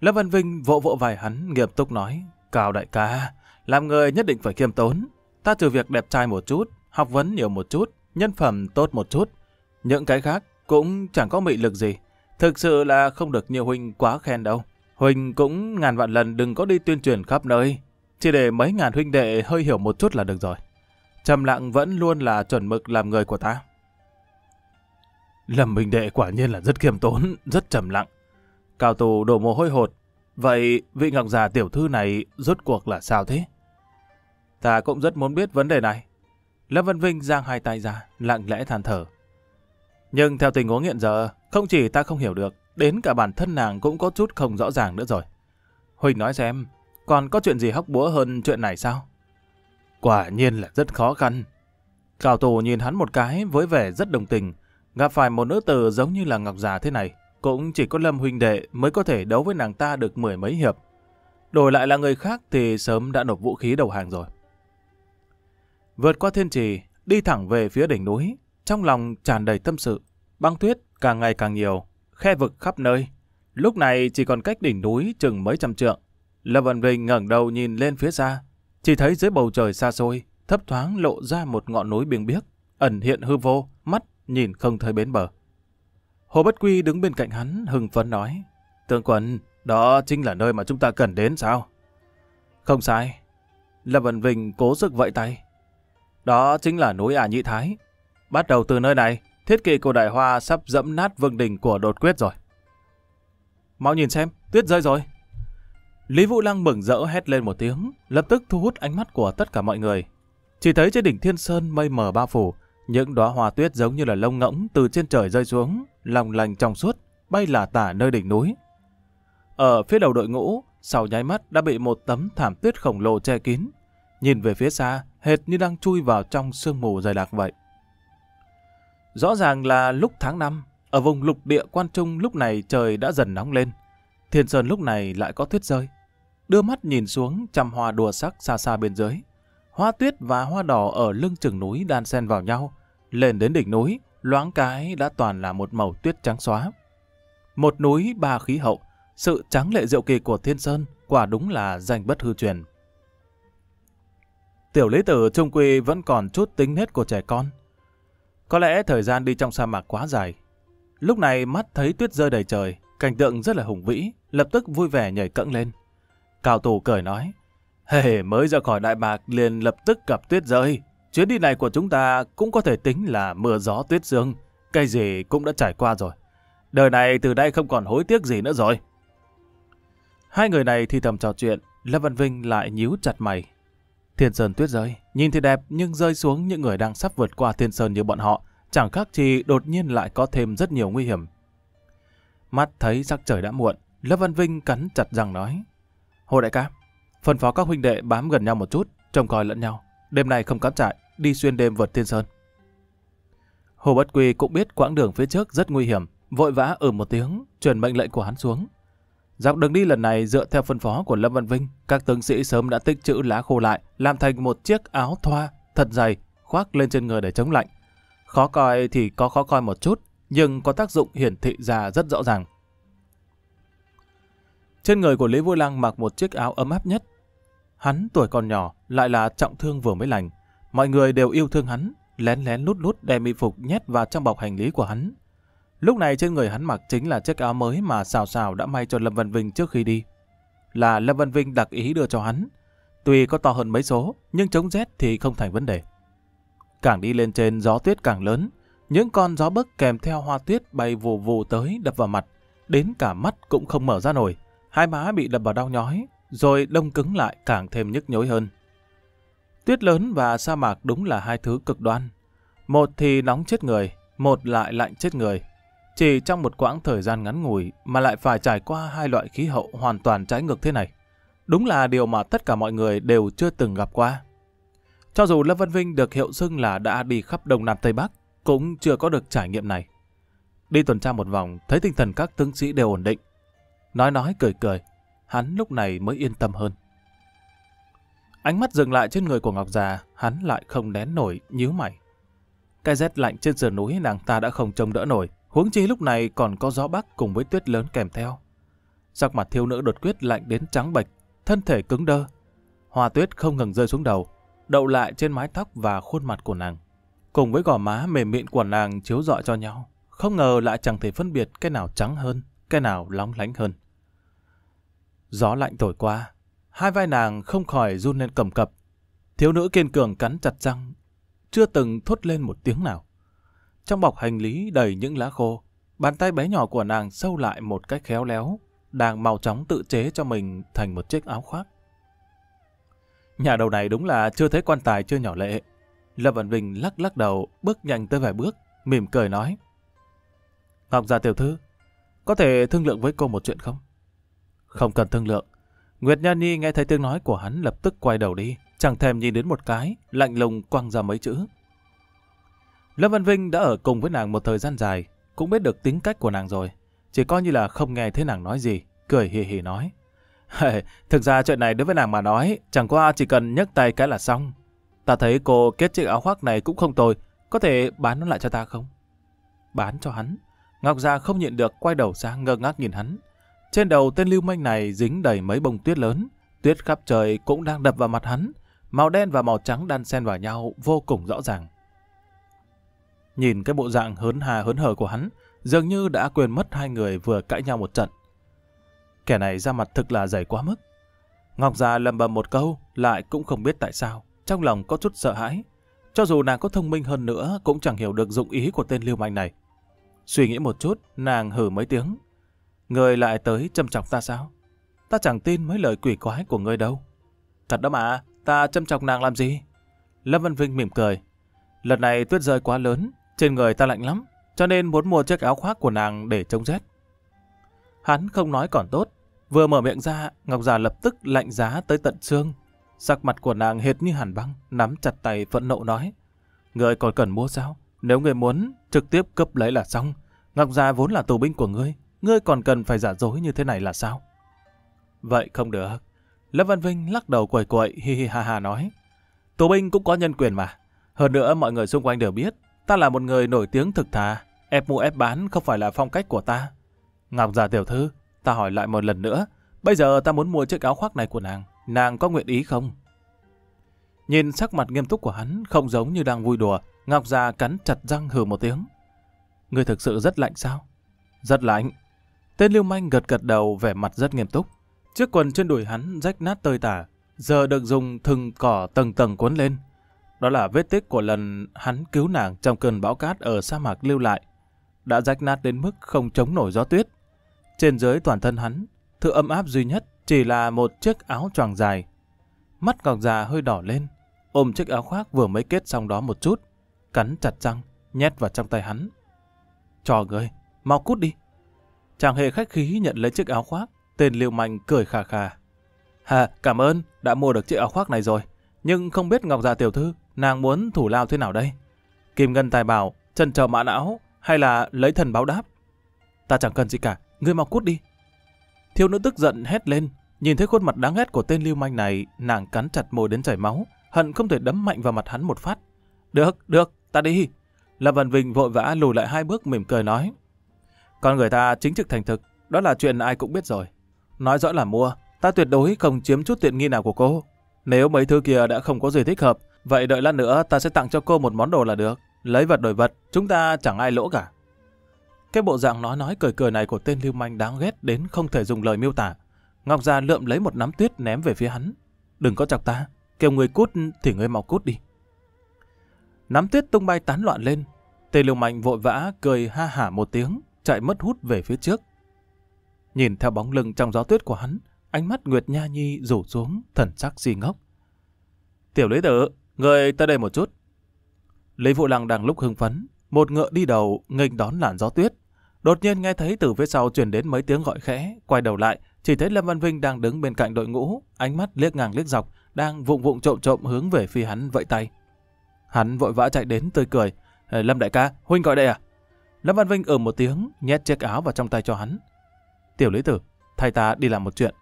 Lâm Văn Vinh vỗ vỗ vai hắn, nghiêm túc nói. Cao đại ca, làm người nhất định phải khiêm tốn. Ta trừ việc đẹp trai một chút, học vấn nhiều một chút, nhân phẩm tốt một chút, những cái khác cũng chẳng có mị lực gì. Thực sự là không được nhiều huynh quá khen đâu. Huynh cũng ngàn vạn lần đừng có đi tuyên truyền khắp nơi, chỉ để mấy ngàn huynh đệ hơi hiểu một chút là được rồi. Trầm lặng vẫn luôn là chuẩn mực làm người của ta. Lâm huynh đệ quả nhiên là rất khiêm tốn, rất trầm lặng. Cao tù đổ mồ hôi hột. Vậy vị ngọc già tiểu thư này rốt cuộc là sao thế? Ta cũng rất muốn biết vấn đề này. Lâm Văn Vinh giang hai tay ra, lặng lẽ than thở. Nhưng theo tình huống hiện giờ, không chỉ ta không hiểu được, đến cả bản thân nàng cũng có chút không rõ ràng nữa rồi. Huỳnh nói xem, còn có chuyện gì hóc búa hơn chuyện này sao? Quả nhiên là rất khó khăn. Cao Tù nhìn hắn một cái với vẻ rất đồng tình. Gặp phải một nữ tử giống như là ngọc già thế này, cũng chỉ có Lâm huynh đệ mới có thể đấu với nàng ta được mười mấy hiệp. Đổi lại là người khác thì sớm đã nộp vũ khí đầu hàng rồi. Vượt qua thiên trì, đi thẳng về phía đỉnh núi, trong lòng tràn đầy tâm sự. Băng tuyết càng ngày càng nhiều, khe vực khắp nơi. Lúc này chỉ còn cách đỉnh núi chừng mấy trăm trượng. Lâm Văn Vinh ngẩng đầu nhìn lên phía xa, chỉ thấy dưới bầu trời xa xôi thấp thoáng lộ ra một ngọn núi biêng biếc, ẩn hiện hư vô, mắt nhìn không thấy bến bờ. Hồ Bất Quy đứng bên cạnh hắn hưng phấn nói: "Tướng quân, đó chính là nơi mà chúng ta cần đến sao?" "Không sai." Lâm Văn Vinh cố sức vẫy tay. "Đó chính là núi Ả Nhĩ Thái. Bắt đầu từ nơi này, thiết kỵ của Đại Hoa sắp dẫm nát vương đỉnh của Đột Quyết rồi. Mau nhìn xem, tuyết rơi rồi." Lý Vũ Lăng mừng rỡ hét lên một tiếng, lập tức thu hút ánh mắt của tất cả mọi người. Chỉ thấy trên đỉnh Thiên Sơn mây mờ bao phủ, những đóa hoa tuyết giống như là lông ngỗng từ trên trời rơi xuống, lòng lành trong suốt, bay là tả nơi đỉnh núi. Ở phía đầu đội ngũ, sau nháy mắt đã bị một tấm thảm tuyết khổng lồ che kín. Nhìn về phía xa, hệt như đang chui vào trong sương mù dày đặc vậy. Rõ ràng là lúc tháng 5, ở vùng lục địa Quan Trung lúc này trời đã dần nóng lên. Thiên Sơn lúc này lại có tuyết rơi. Đưa mắt nhìn xuống trăm hoa đùa sắc xa xa bên dưới. Hoa tuyết và hoa đỏ ở lưng chừng núi đan xen vào nhau. Lên đến đỉnh núi, loáng cái đã toàn là một màu tuyết trắng xóa. Một núi ba khí hậu, sự tráng lệ diệu kỳ của Thiên Sơn quả đúng là danh bất hư truyền. Tiểu Lý Tử trung quy vẫn còn chút tính nết của trẻ con. Có lẽ thời gian đi trong sa mạc quá dài. Lúc này mắt thấy tuyết rơi đầy trời, cảnh tượng rất là hùng vĩ, lập tức vui vẻ nhảy cẫng lên. Cao Tù cười nói: "Hề, mới ra khỏi Đại Mạc liền lập tức gặp tuyết rơi. Chuyến đi này của chúng ta cũng có thể tính là mưa gió tuyết sương, cái gì cũng đã trải qua rồi. Đời này từ đây không còn hối tiếc gì nữa rồi." Hai người này thì thầm trò chuyện, Lâm Văn Vinh lại nhíu chặt mày. Thiên Sơn tuyết rơi, nhìn thì đẹp nhưng rơi xuống những người đang sắp vượt qua Thiên Sơn như bọn họ, chẳng khác chi đột nhiên lại có thêm rất nhiều nguy hiểm. Mắt thấy sắc trời đã muộn, Lâm Văn Vinh cắn chặt răng nói: "Hồ đại ca, phân phó các huynh đệ bám gần nhau một chút, trông coi lẫn nhau. Đêm nay không cắm trại, đi xuyên đêm vượt Thiên Sơn." Hồ Bất Quy cũng biết quãng đường phía trước rất nguy hiểm, vội vã một tiếng, truyền mệnh lệnh của hắn xuống. Dọc đường đi lần này dựa theo phân phó của Lâm Văn Vinh, các tướng sĩ sớm đã tích trữ lá khô lại, làm thành một chiếc áo thoa thật dày, khoác lên trên người để chống lạnh. Khó coi thì có khó coi một chút, nhưng có tác dụng hiển thị ra rất rõ ràng. Trên người của Lý Vô Lăng mặc một chiếc áo ấm áp nhất. Hắn tuổi còn nhỏ, lại là trọng thương vừa mới lành. Mọi người đều yêu thương hắn, lén lén lút lút đem y phục nhét vào trong bọc hành lý của hắn. Lúc này trên người hắn mặc chính là chiếc áo mới mà Sào Sào đã may cho Lâm Văn Vinh trước khi đi. Là Lâm Văn Vinh đặc ý đưa cho hắn. Tuy có to hơn mấy số, nhưng chống rét thì không thành vấn đề. Càng đi lên trên gió tuyết càng lớn. Những con gió bấc kèm theo hoa tuyết bay vù vù tới đập vào mặt. Đến cả mắt cũng không mở ra nổi. Hai má bị đập vào đau nhói, rồi đông cứng lại càng thêm nhức nhối hơn. Tuyết lớn và sa mạc đúng là hai thứ cực đoan. Một thì nóng chết người, một lại lạnh chết người. Chỉ trong một quãng thời gian ngắn ngủi mà lại phải trải qua hai loại khí hậu hoàn toàn trái ngược thế này. Đúng là điều mà tất cả mọi người đều chưa từng gặp qua. Cho dù Lâm Văn Vinh được hiệu xưng là đã đi khắp Đông Nam Tây Bắc, cũng chưa có được trải nghiệm này. Đi tuần tra một vòng, thấy tinh thần các tướng sĩ đều ổn định. Nói cười, hắn lúc này mới yên tâm hơn. Ánh mắt dừng lại trên người của Ngọc Già, hắn lại không nén nổi, nhíu mày. Cái rét lạnh trên sườn núi nàng ta đã không chống đỡ nổi, huống chi lúc này còn có gió bắc cùng với tuyết lớn kèm theo. Sắc mặt thiếu nữ Đột Quyết lạnh đến trắng bệch, thân thể cứng đơ. Hoa tuyết không ngừng rơi xuống đầu, đậu lại trên mái tóc và khuôn mặt của nàng, cùng với gò má mềm mịn của nàng chiếu rọi cho nhau, không ngờ lại chẳng thể phân biệt cái nào trắng hơn, cái nào lóng lánh hơn. Gió lạnh thổi qua, hai vai nàng không khỏi run lên cầm cập. Thiếu nữ kiên cường cắn chặt răng, chưa từng thốt lên một tiếng nào. Trong bọc hành lý đầy những lá khô, bàn tay bé nhỏ của nàng sâu lại một cách khéo léo, đang mau chóng tự chế cho mình thành một chiếc áo khoác. Nhà đầu này đúng là chưa thấy quan tài chưa nhỏ lệ. Lâm Văn Vinh lắc lắc đầu, bước nhanh tới vài bước, mỉm cười nói: Ngọc gia tiểu thư, có thể thương lượng với cô một chuyện không? Không cần thương lượng. Nguyệt Nha Nhi nghe thấy tiếng nói của hắn lập tức quay đầu đi, chẳng thèm nhìn đến một cái, lạnh lùng quăng ra mấy chữ. Lâm Văn Vinh đã ở cùng với nàng một thời gian dài, cũng biết được tính cách của nàng rồi, chỉ coi như là không nghe thấy nàng nói gì, cười hì hì nói: Thực ra chuyện này đối với nàng mà nói, chẳng qua chỉ cần nhấc tay cái là xong. Ta thấy cô kết chiếc áo khoác này cũng không tồi, có thể bán nó lại cho ta không? Bán cho hắn? Ngọc gia không nhịn được quay đầu sang ngơ ngác nhìn hắn. Trên đầu tên lưu manh này dính đầy mấy bông tuyết lớn, tuyết khắp trời cũng đang đập vào mặt hắn, màu đen và màu trắng đan xen vào nhau vô cùng rõ ràng. Nhìn cái bộ dạng hớn hà hớn hở của hắn, dường như đã quên mất hai người vừa cãi nhau một trận. Kẻ này ra mặt thực là dày quá mức. Ngọc gia lầm bầm một câu, lại cũng không biết tại sao, trong lòng có chút sợ hãi. Cho dù nàng có thông minh hơn nữa cũng chẳng hiểu được dụng ý của tên lưu manh này. Suy nghĩ một chút, nàng hử mấy tiếng: Người lại tới châm chọc ta sao? Ta chẳng tin mấy lời quỷ quái của người đâu. Thật đó mà, ta châm chọc nàng làm gì? Lâm Văn Vinh mỉm cười: Lần này tuyết rơi quá lớn, trên người ta lạnh lắm, cho nên muốn mua chiếc áo khoác của nàng để chống rét. Hắn không nói còn tốt, vừa mở miệng ra, Ngọc gia lập tức lạnh giá tới tận xương. Sắc mặt của nàng hệt như hàn băng, nắm chặt tay phẫn nộ nói: Người còn cần mua sao? Nếu người muốn, trực tiếp cướp lấy là xong. Ngọc gia vốn là tù binh của ngươi, ngươi còn cần phải giả dối như thế này là sao? Vậy không được. Lâm Văn Vinh lắc đầu quẩy quẩy, hi hi ha ha nói: Tù binh cũng có nhân quyền mà. Hơn nữa mọi người xung quanh đều biết ta là một người nổi tiếng thực thà, ép mua ép bán không phải là phong cách của ta. Ngọc gia tiểu thư, ta hỏi lại một lần nữa, bây giờ ta muốn mua chiếc áo khoác này của nàng, nàng có nguyện ý không? Nhìn sắc mặt nghiêm túc của hắn không giống như đang vui đùa, Ngọc gia cắn chặt răng hừ một tiếng: Ngươi thực sự rất lạnh sao? Rất lạnh. Tên lưu manh gật gật đầu, vẻ mặt rất nghiêm túc. Chiếc quần trên đùi hắn rách nát tơi tả, giờ được dùng thừng cỏ tầng tầng cuốn lên. Đó là vết tích của lần hắn cứu nàng trong cơn bão cát ở sa mạc lưu lại, đã rách nát đến mức không chống nổi gió tuyết. Trên dưới toàn thân hắn, thứ ấm áp duy nhất chỉ là một chiếc áo choàng dài. Mắt Ngọc già hơi đỏ lên, ôm chiếc áo khoác vừa mới kết xong đó một chút, cắn chặt răng, nhét vào trong tay hắn: Cho ngươi, mau cút đi. Chẳng hề khách khí nhận lấy chiếc áo khoác, tên liều manh cười khà khà: Cảm ơn, đã mua được chiếc áo khoác này rồi. Nhưng không biết Ngọc gia tiểu thư, nàng muốn thủ lao thế nào đây? Kim ngân tài bảo, trân chờ mã não, hay là lấy thần báo đáp? Ta chẳng cần gì cả, ngươi mau cút đi. Thiếu nữ tức giận hét lên. Nhìn thấy khuôn mặt đáng ghét của tên lưu manh này, nàng cắn chặt môi đến chảy máu, hận không thể đấm mạnh vào mặt hắn một phát. Được, ta đi. Lâm Văn Vinh vội vã lùi lại hai bước, mỉm cười nói: Con người ta chính trực thành thực, đó là chuyện ai cũng biết rồi. Nói rõ là mua, ta tuyệt đối không chiếm chút tiện nghi nào của cô. Nếu mấy thứ kia đã không có gì thích hợp, vậy đợi lát nữa ta sẽ tặng cho cô một món đồ là được. Lấy vật đổi vật, chúng ta chẳng ai lỗ cả. Cái bộ dạng nói cười cười này của tên lưu manh đáng ghét đến không thể dùng lời miêu tả. Ngọc gia lượm lấy một nắm tuyết ném về phía hắn: Đừng có chọc ta, kêu người cút thì người mau cút đi. Nắm tuyết tung bay tán loạn lên, tên lưu manh vội vã cười ha hả một tiếng, chạy mất hút về phía trước. Nhìn theo bóng lưng trong gió tuyết của hắn, ánh mắt Nguyệt Nha Nhi rủ xuống, thần sắc si ngốc. Tiểu Lý Tử, người tới đây một chút. Lý Vũ Lăng đang lúc hưng phấn, một ngựa đi đầu nghênh đón làn gió tuyết, đột nhiên nghe thấy từ phía sau truyền đến mấy tiếng gọi khẽ, quay đầu lại chỉ thấy Lâm Văn Vinh đang đứng bên cạnh đội ngũ, ánh mắt liếc ngang liếc dọc, đang vụng trộm hướng về phía hắn vẫy tay. Hắn vội vã chạy đến tươi cười: Lâm đại ca, huynh gọi đây à? Lâm Văn Vinh một tiếng, nhét chiếc áo vào trong tay cho hắn: Tiểu Lý Tử, thay ta đi làm một chuyện.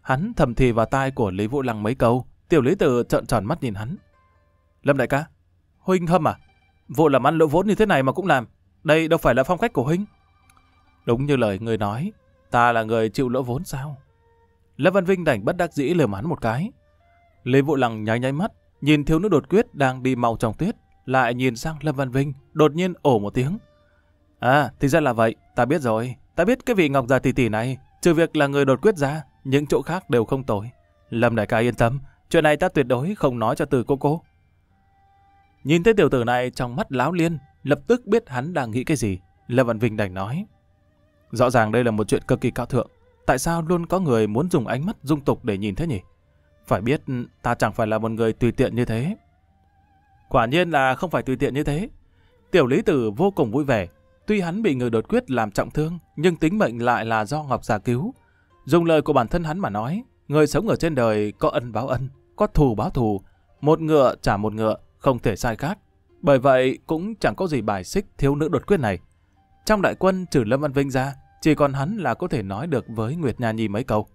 Hắn thầm thì vào tai của Lý Vũ Lăng mấy câu. Tiểu Lý Tử trợn tròn mắt nhìn hắn: Lâm đại ca, huynh hâm à? Vụ làm ăn lỗ vốn như thế này mà cũng làm, đây đâu phải là phong cách của huynh. Đúng như lời người nói, ta là người chịu lỗ vốn sao? Lâm Văn Vinh đành bất đắc dĩ lườm hắn một cái. Lý Vũ Lăng nháy mắt, nhìn thiếu nữ đột quyết đang đi mau trong tuyết, lại nhìn sang Lâm Văn Vinh, đột nhiên ồ một tiếng: Thì ra là vậy, ta biết rồi. Ta biết cái vị Ngọc gia tỷ tỷ này, trừ việc là người đột quyết ra, những chỗ khác đều không tồi. Lâm đại ca yên tâm, chuyện này ta tuyệt đối không nói cho từ cô. Nhìn thấy tiểu tử này trong mắt láo liên, lập tức biết hắn đang nghĩ cái gì. Lâm Văn Vinh đành nói: Rõ ràng đây là một chuyện cực kỳ cao thượng, Tại sao luôn có người muốn dùng ánh mắt dung tục để nhìn thế nhỉ? Phải biết ta chẳng phải là một người tùy tiện như thế. Quả nhiên là không phải tùy tiện như thế. Tiểu Lý Tử vô cùng vui vẻ. Tuy hắn bị người đột quyết làm trọng thương, nhưng tính mệnh lại là do Ngọc Già cứu. Dùng lời của bản thân hắn mà nói, người sống ở trên đời có ân báo ân, có thù báo thù, một ngựa trả một ngựa, không thể sai khác. Bởi vậy cũng chẳng có gì bài xích thiếu nữ đột quyết này. Trong đại quân trừ Lâm Văn Vinh ra, chỉ còn hắn là có thể nói được với Nguyệt Nha Nhi mấy câu.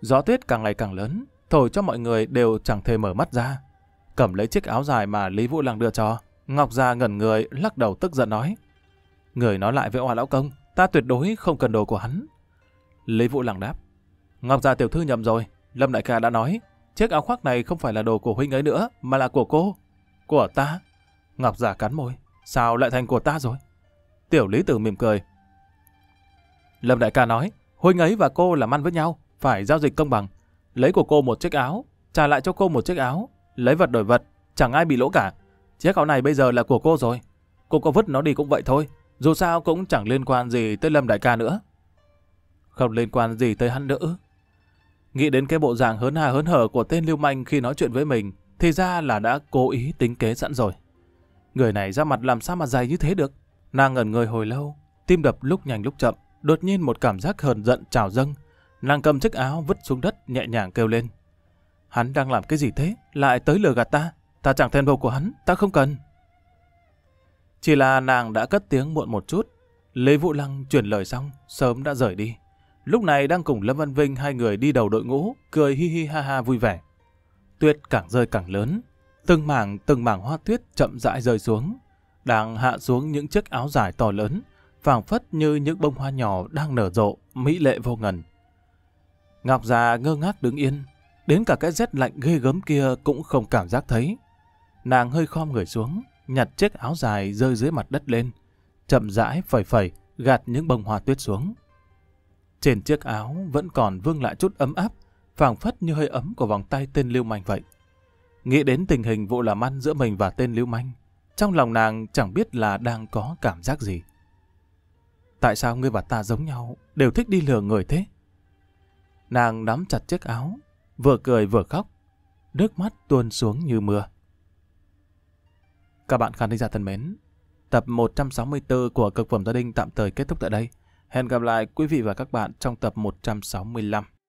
Gió tuyết càng ngày càng lớn, thổi cho mọi người đều chẳng thể mở mắt ra. Cầm lấy chiếc áo dài mà Lý Vũ Lăng đưa cho, Ngọc Già ngẩn người lắc đầu tức giận nói: Người nói lại với Hoa lão công, ta tuyệt đối không cần đồ của hắn. Lý Vũ Lăng đáp: Ngọc Già tiểu thư nhầm rồi, Lâm đại ca đã nói, chiếc áo khoác này không phải là đồ của huynh ấy nữa, mà là của cô. Của ta? Ngọc Già cắn môi, sao lại thành của ta rồi? Tiểu Lý Tử mỉm cười. Lâm đại ca nói, huynh ấy và cô làm ăn với nhau, phải giao dịch công bằng. Lấy của cô một chiếc áo, trả lại cho cô một chiếc áo, lấy vật đổi vật, chẳng ai bị lỗ cả. Chiếc áo này bây giờ là của cô rồi, cô có vứt nó đi cũng vậy thôi, dù sao cũng chẳng liên quan gì tới Lâm đại ca nữa. Không liên quan gì tới hắn nữa. Nghĩ đến cái bộ dạng hớn hà hớn hở của tên lưu manh khi nói chuyện với mình, thì ra là đã cố ý tính kế sẵn rồi. Người này ra mặt làm sao mà dày như thế được. Nàng ngẩn người hồi lâu, tim đập lúc nhanh lúc chậm. Đột nhiên một cảm giác hờn giận trào dâng, nàng cầm chiếc áo vứt xuống đất, nhẹ nhàng kêu lên: Hắn đang làm cái gì thế? Lại tới lừa gạt ta. Ta chẳng thèm đồ của hắn, ta không cần. Chỉ là nàng đã cất tiếng muộn một chút. Lê Vũ Lăng chuyển lời xong, sớm đã rời đi. Lúc này đang cùng Lâm Văn Vinh hai người đi đầu đội ngũ, cười hi hi ha ha vui vẻ. Tuyết càng rơi càng lớn, từng mảng hoa tuyết chậm rãi rơi xuống, đang hạ xuống những chiếc áo dài to lớn, phảng phất như những bông hoa nhỏ đang nở rộ, mỹ lệ vô ngần. Ngọc Già ngơ ngác đứng yên, đến cả cái rét lạnh ghê gớm kia cũng không cảm giác thấy. Nàng hơi khom người xuống, nhặt chiếc áo dài rơi dưới mặt đất lên, chậm rãi phẩy phẩy gạt những bông hoa tuyết xuống. Trên chiếc áo vẫn còn vương lại chút ấm áp, phảng phất như hơi ấm của vòng tay tên lưu manh vậy. Nghĩ đến tình hình vụ làm ăn giữa mình và tên lưu manh, trong lòng nàng chẳng biết là đang có cảm giác gì. Tại sao ngươi và ta giống nhau, đều thích đi lừa người thế? Nàng nắm chặt chiếc áo, vừa cười vừa khóc, nước mắt tuôn xuống như mưa. Các bạn khán thính giả thân mến, tập 164 của Cực Phẩm Gia Đình tạm thời kết thúc tại đây. Hẹn gặp lại quý vị và các bạn trong tập 165.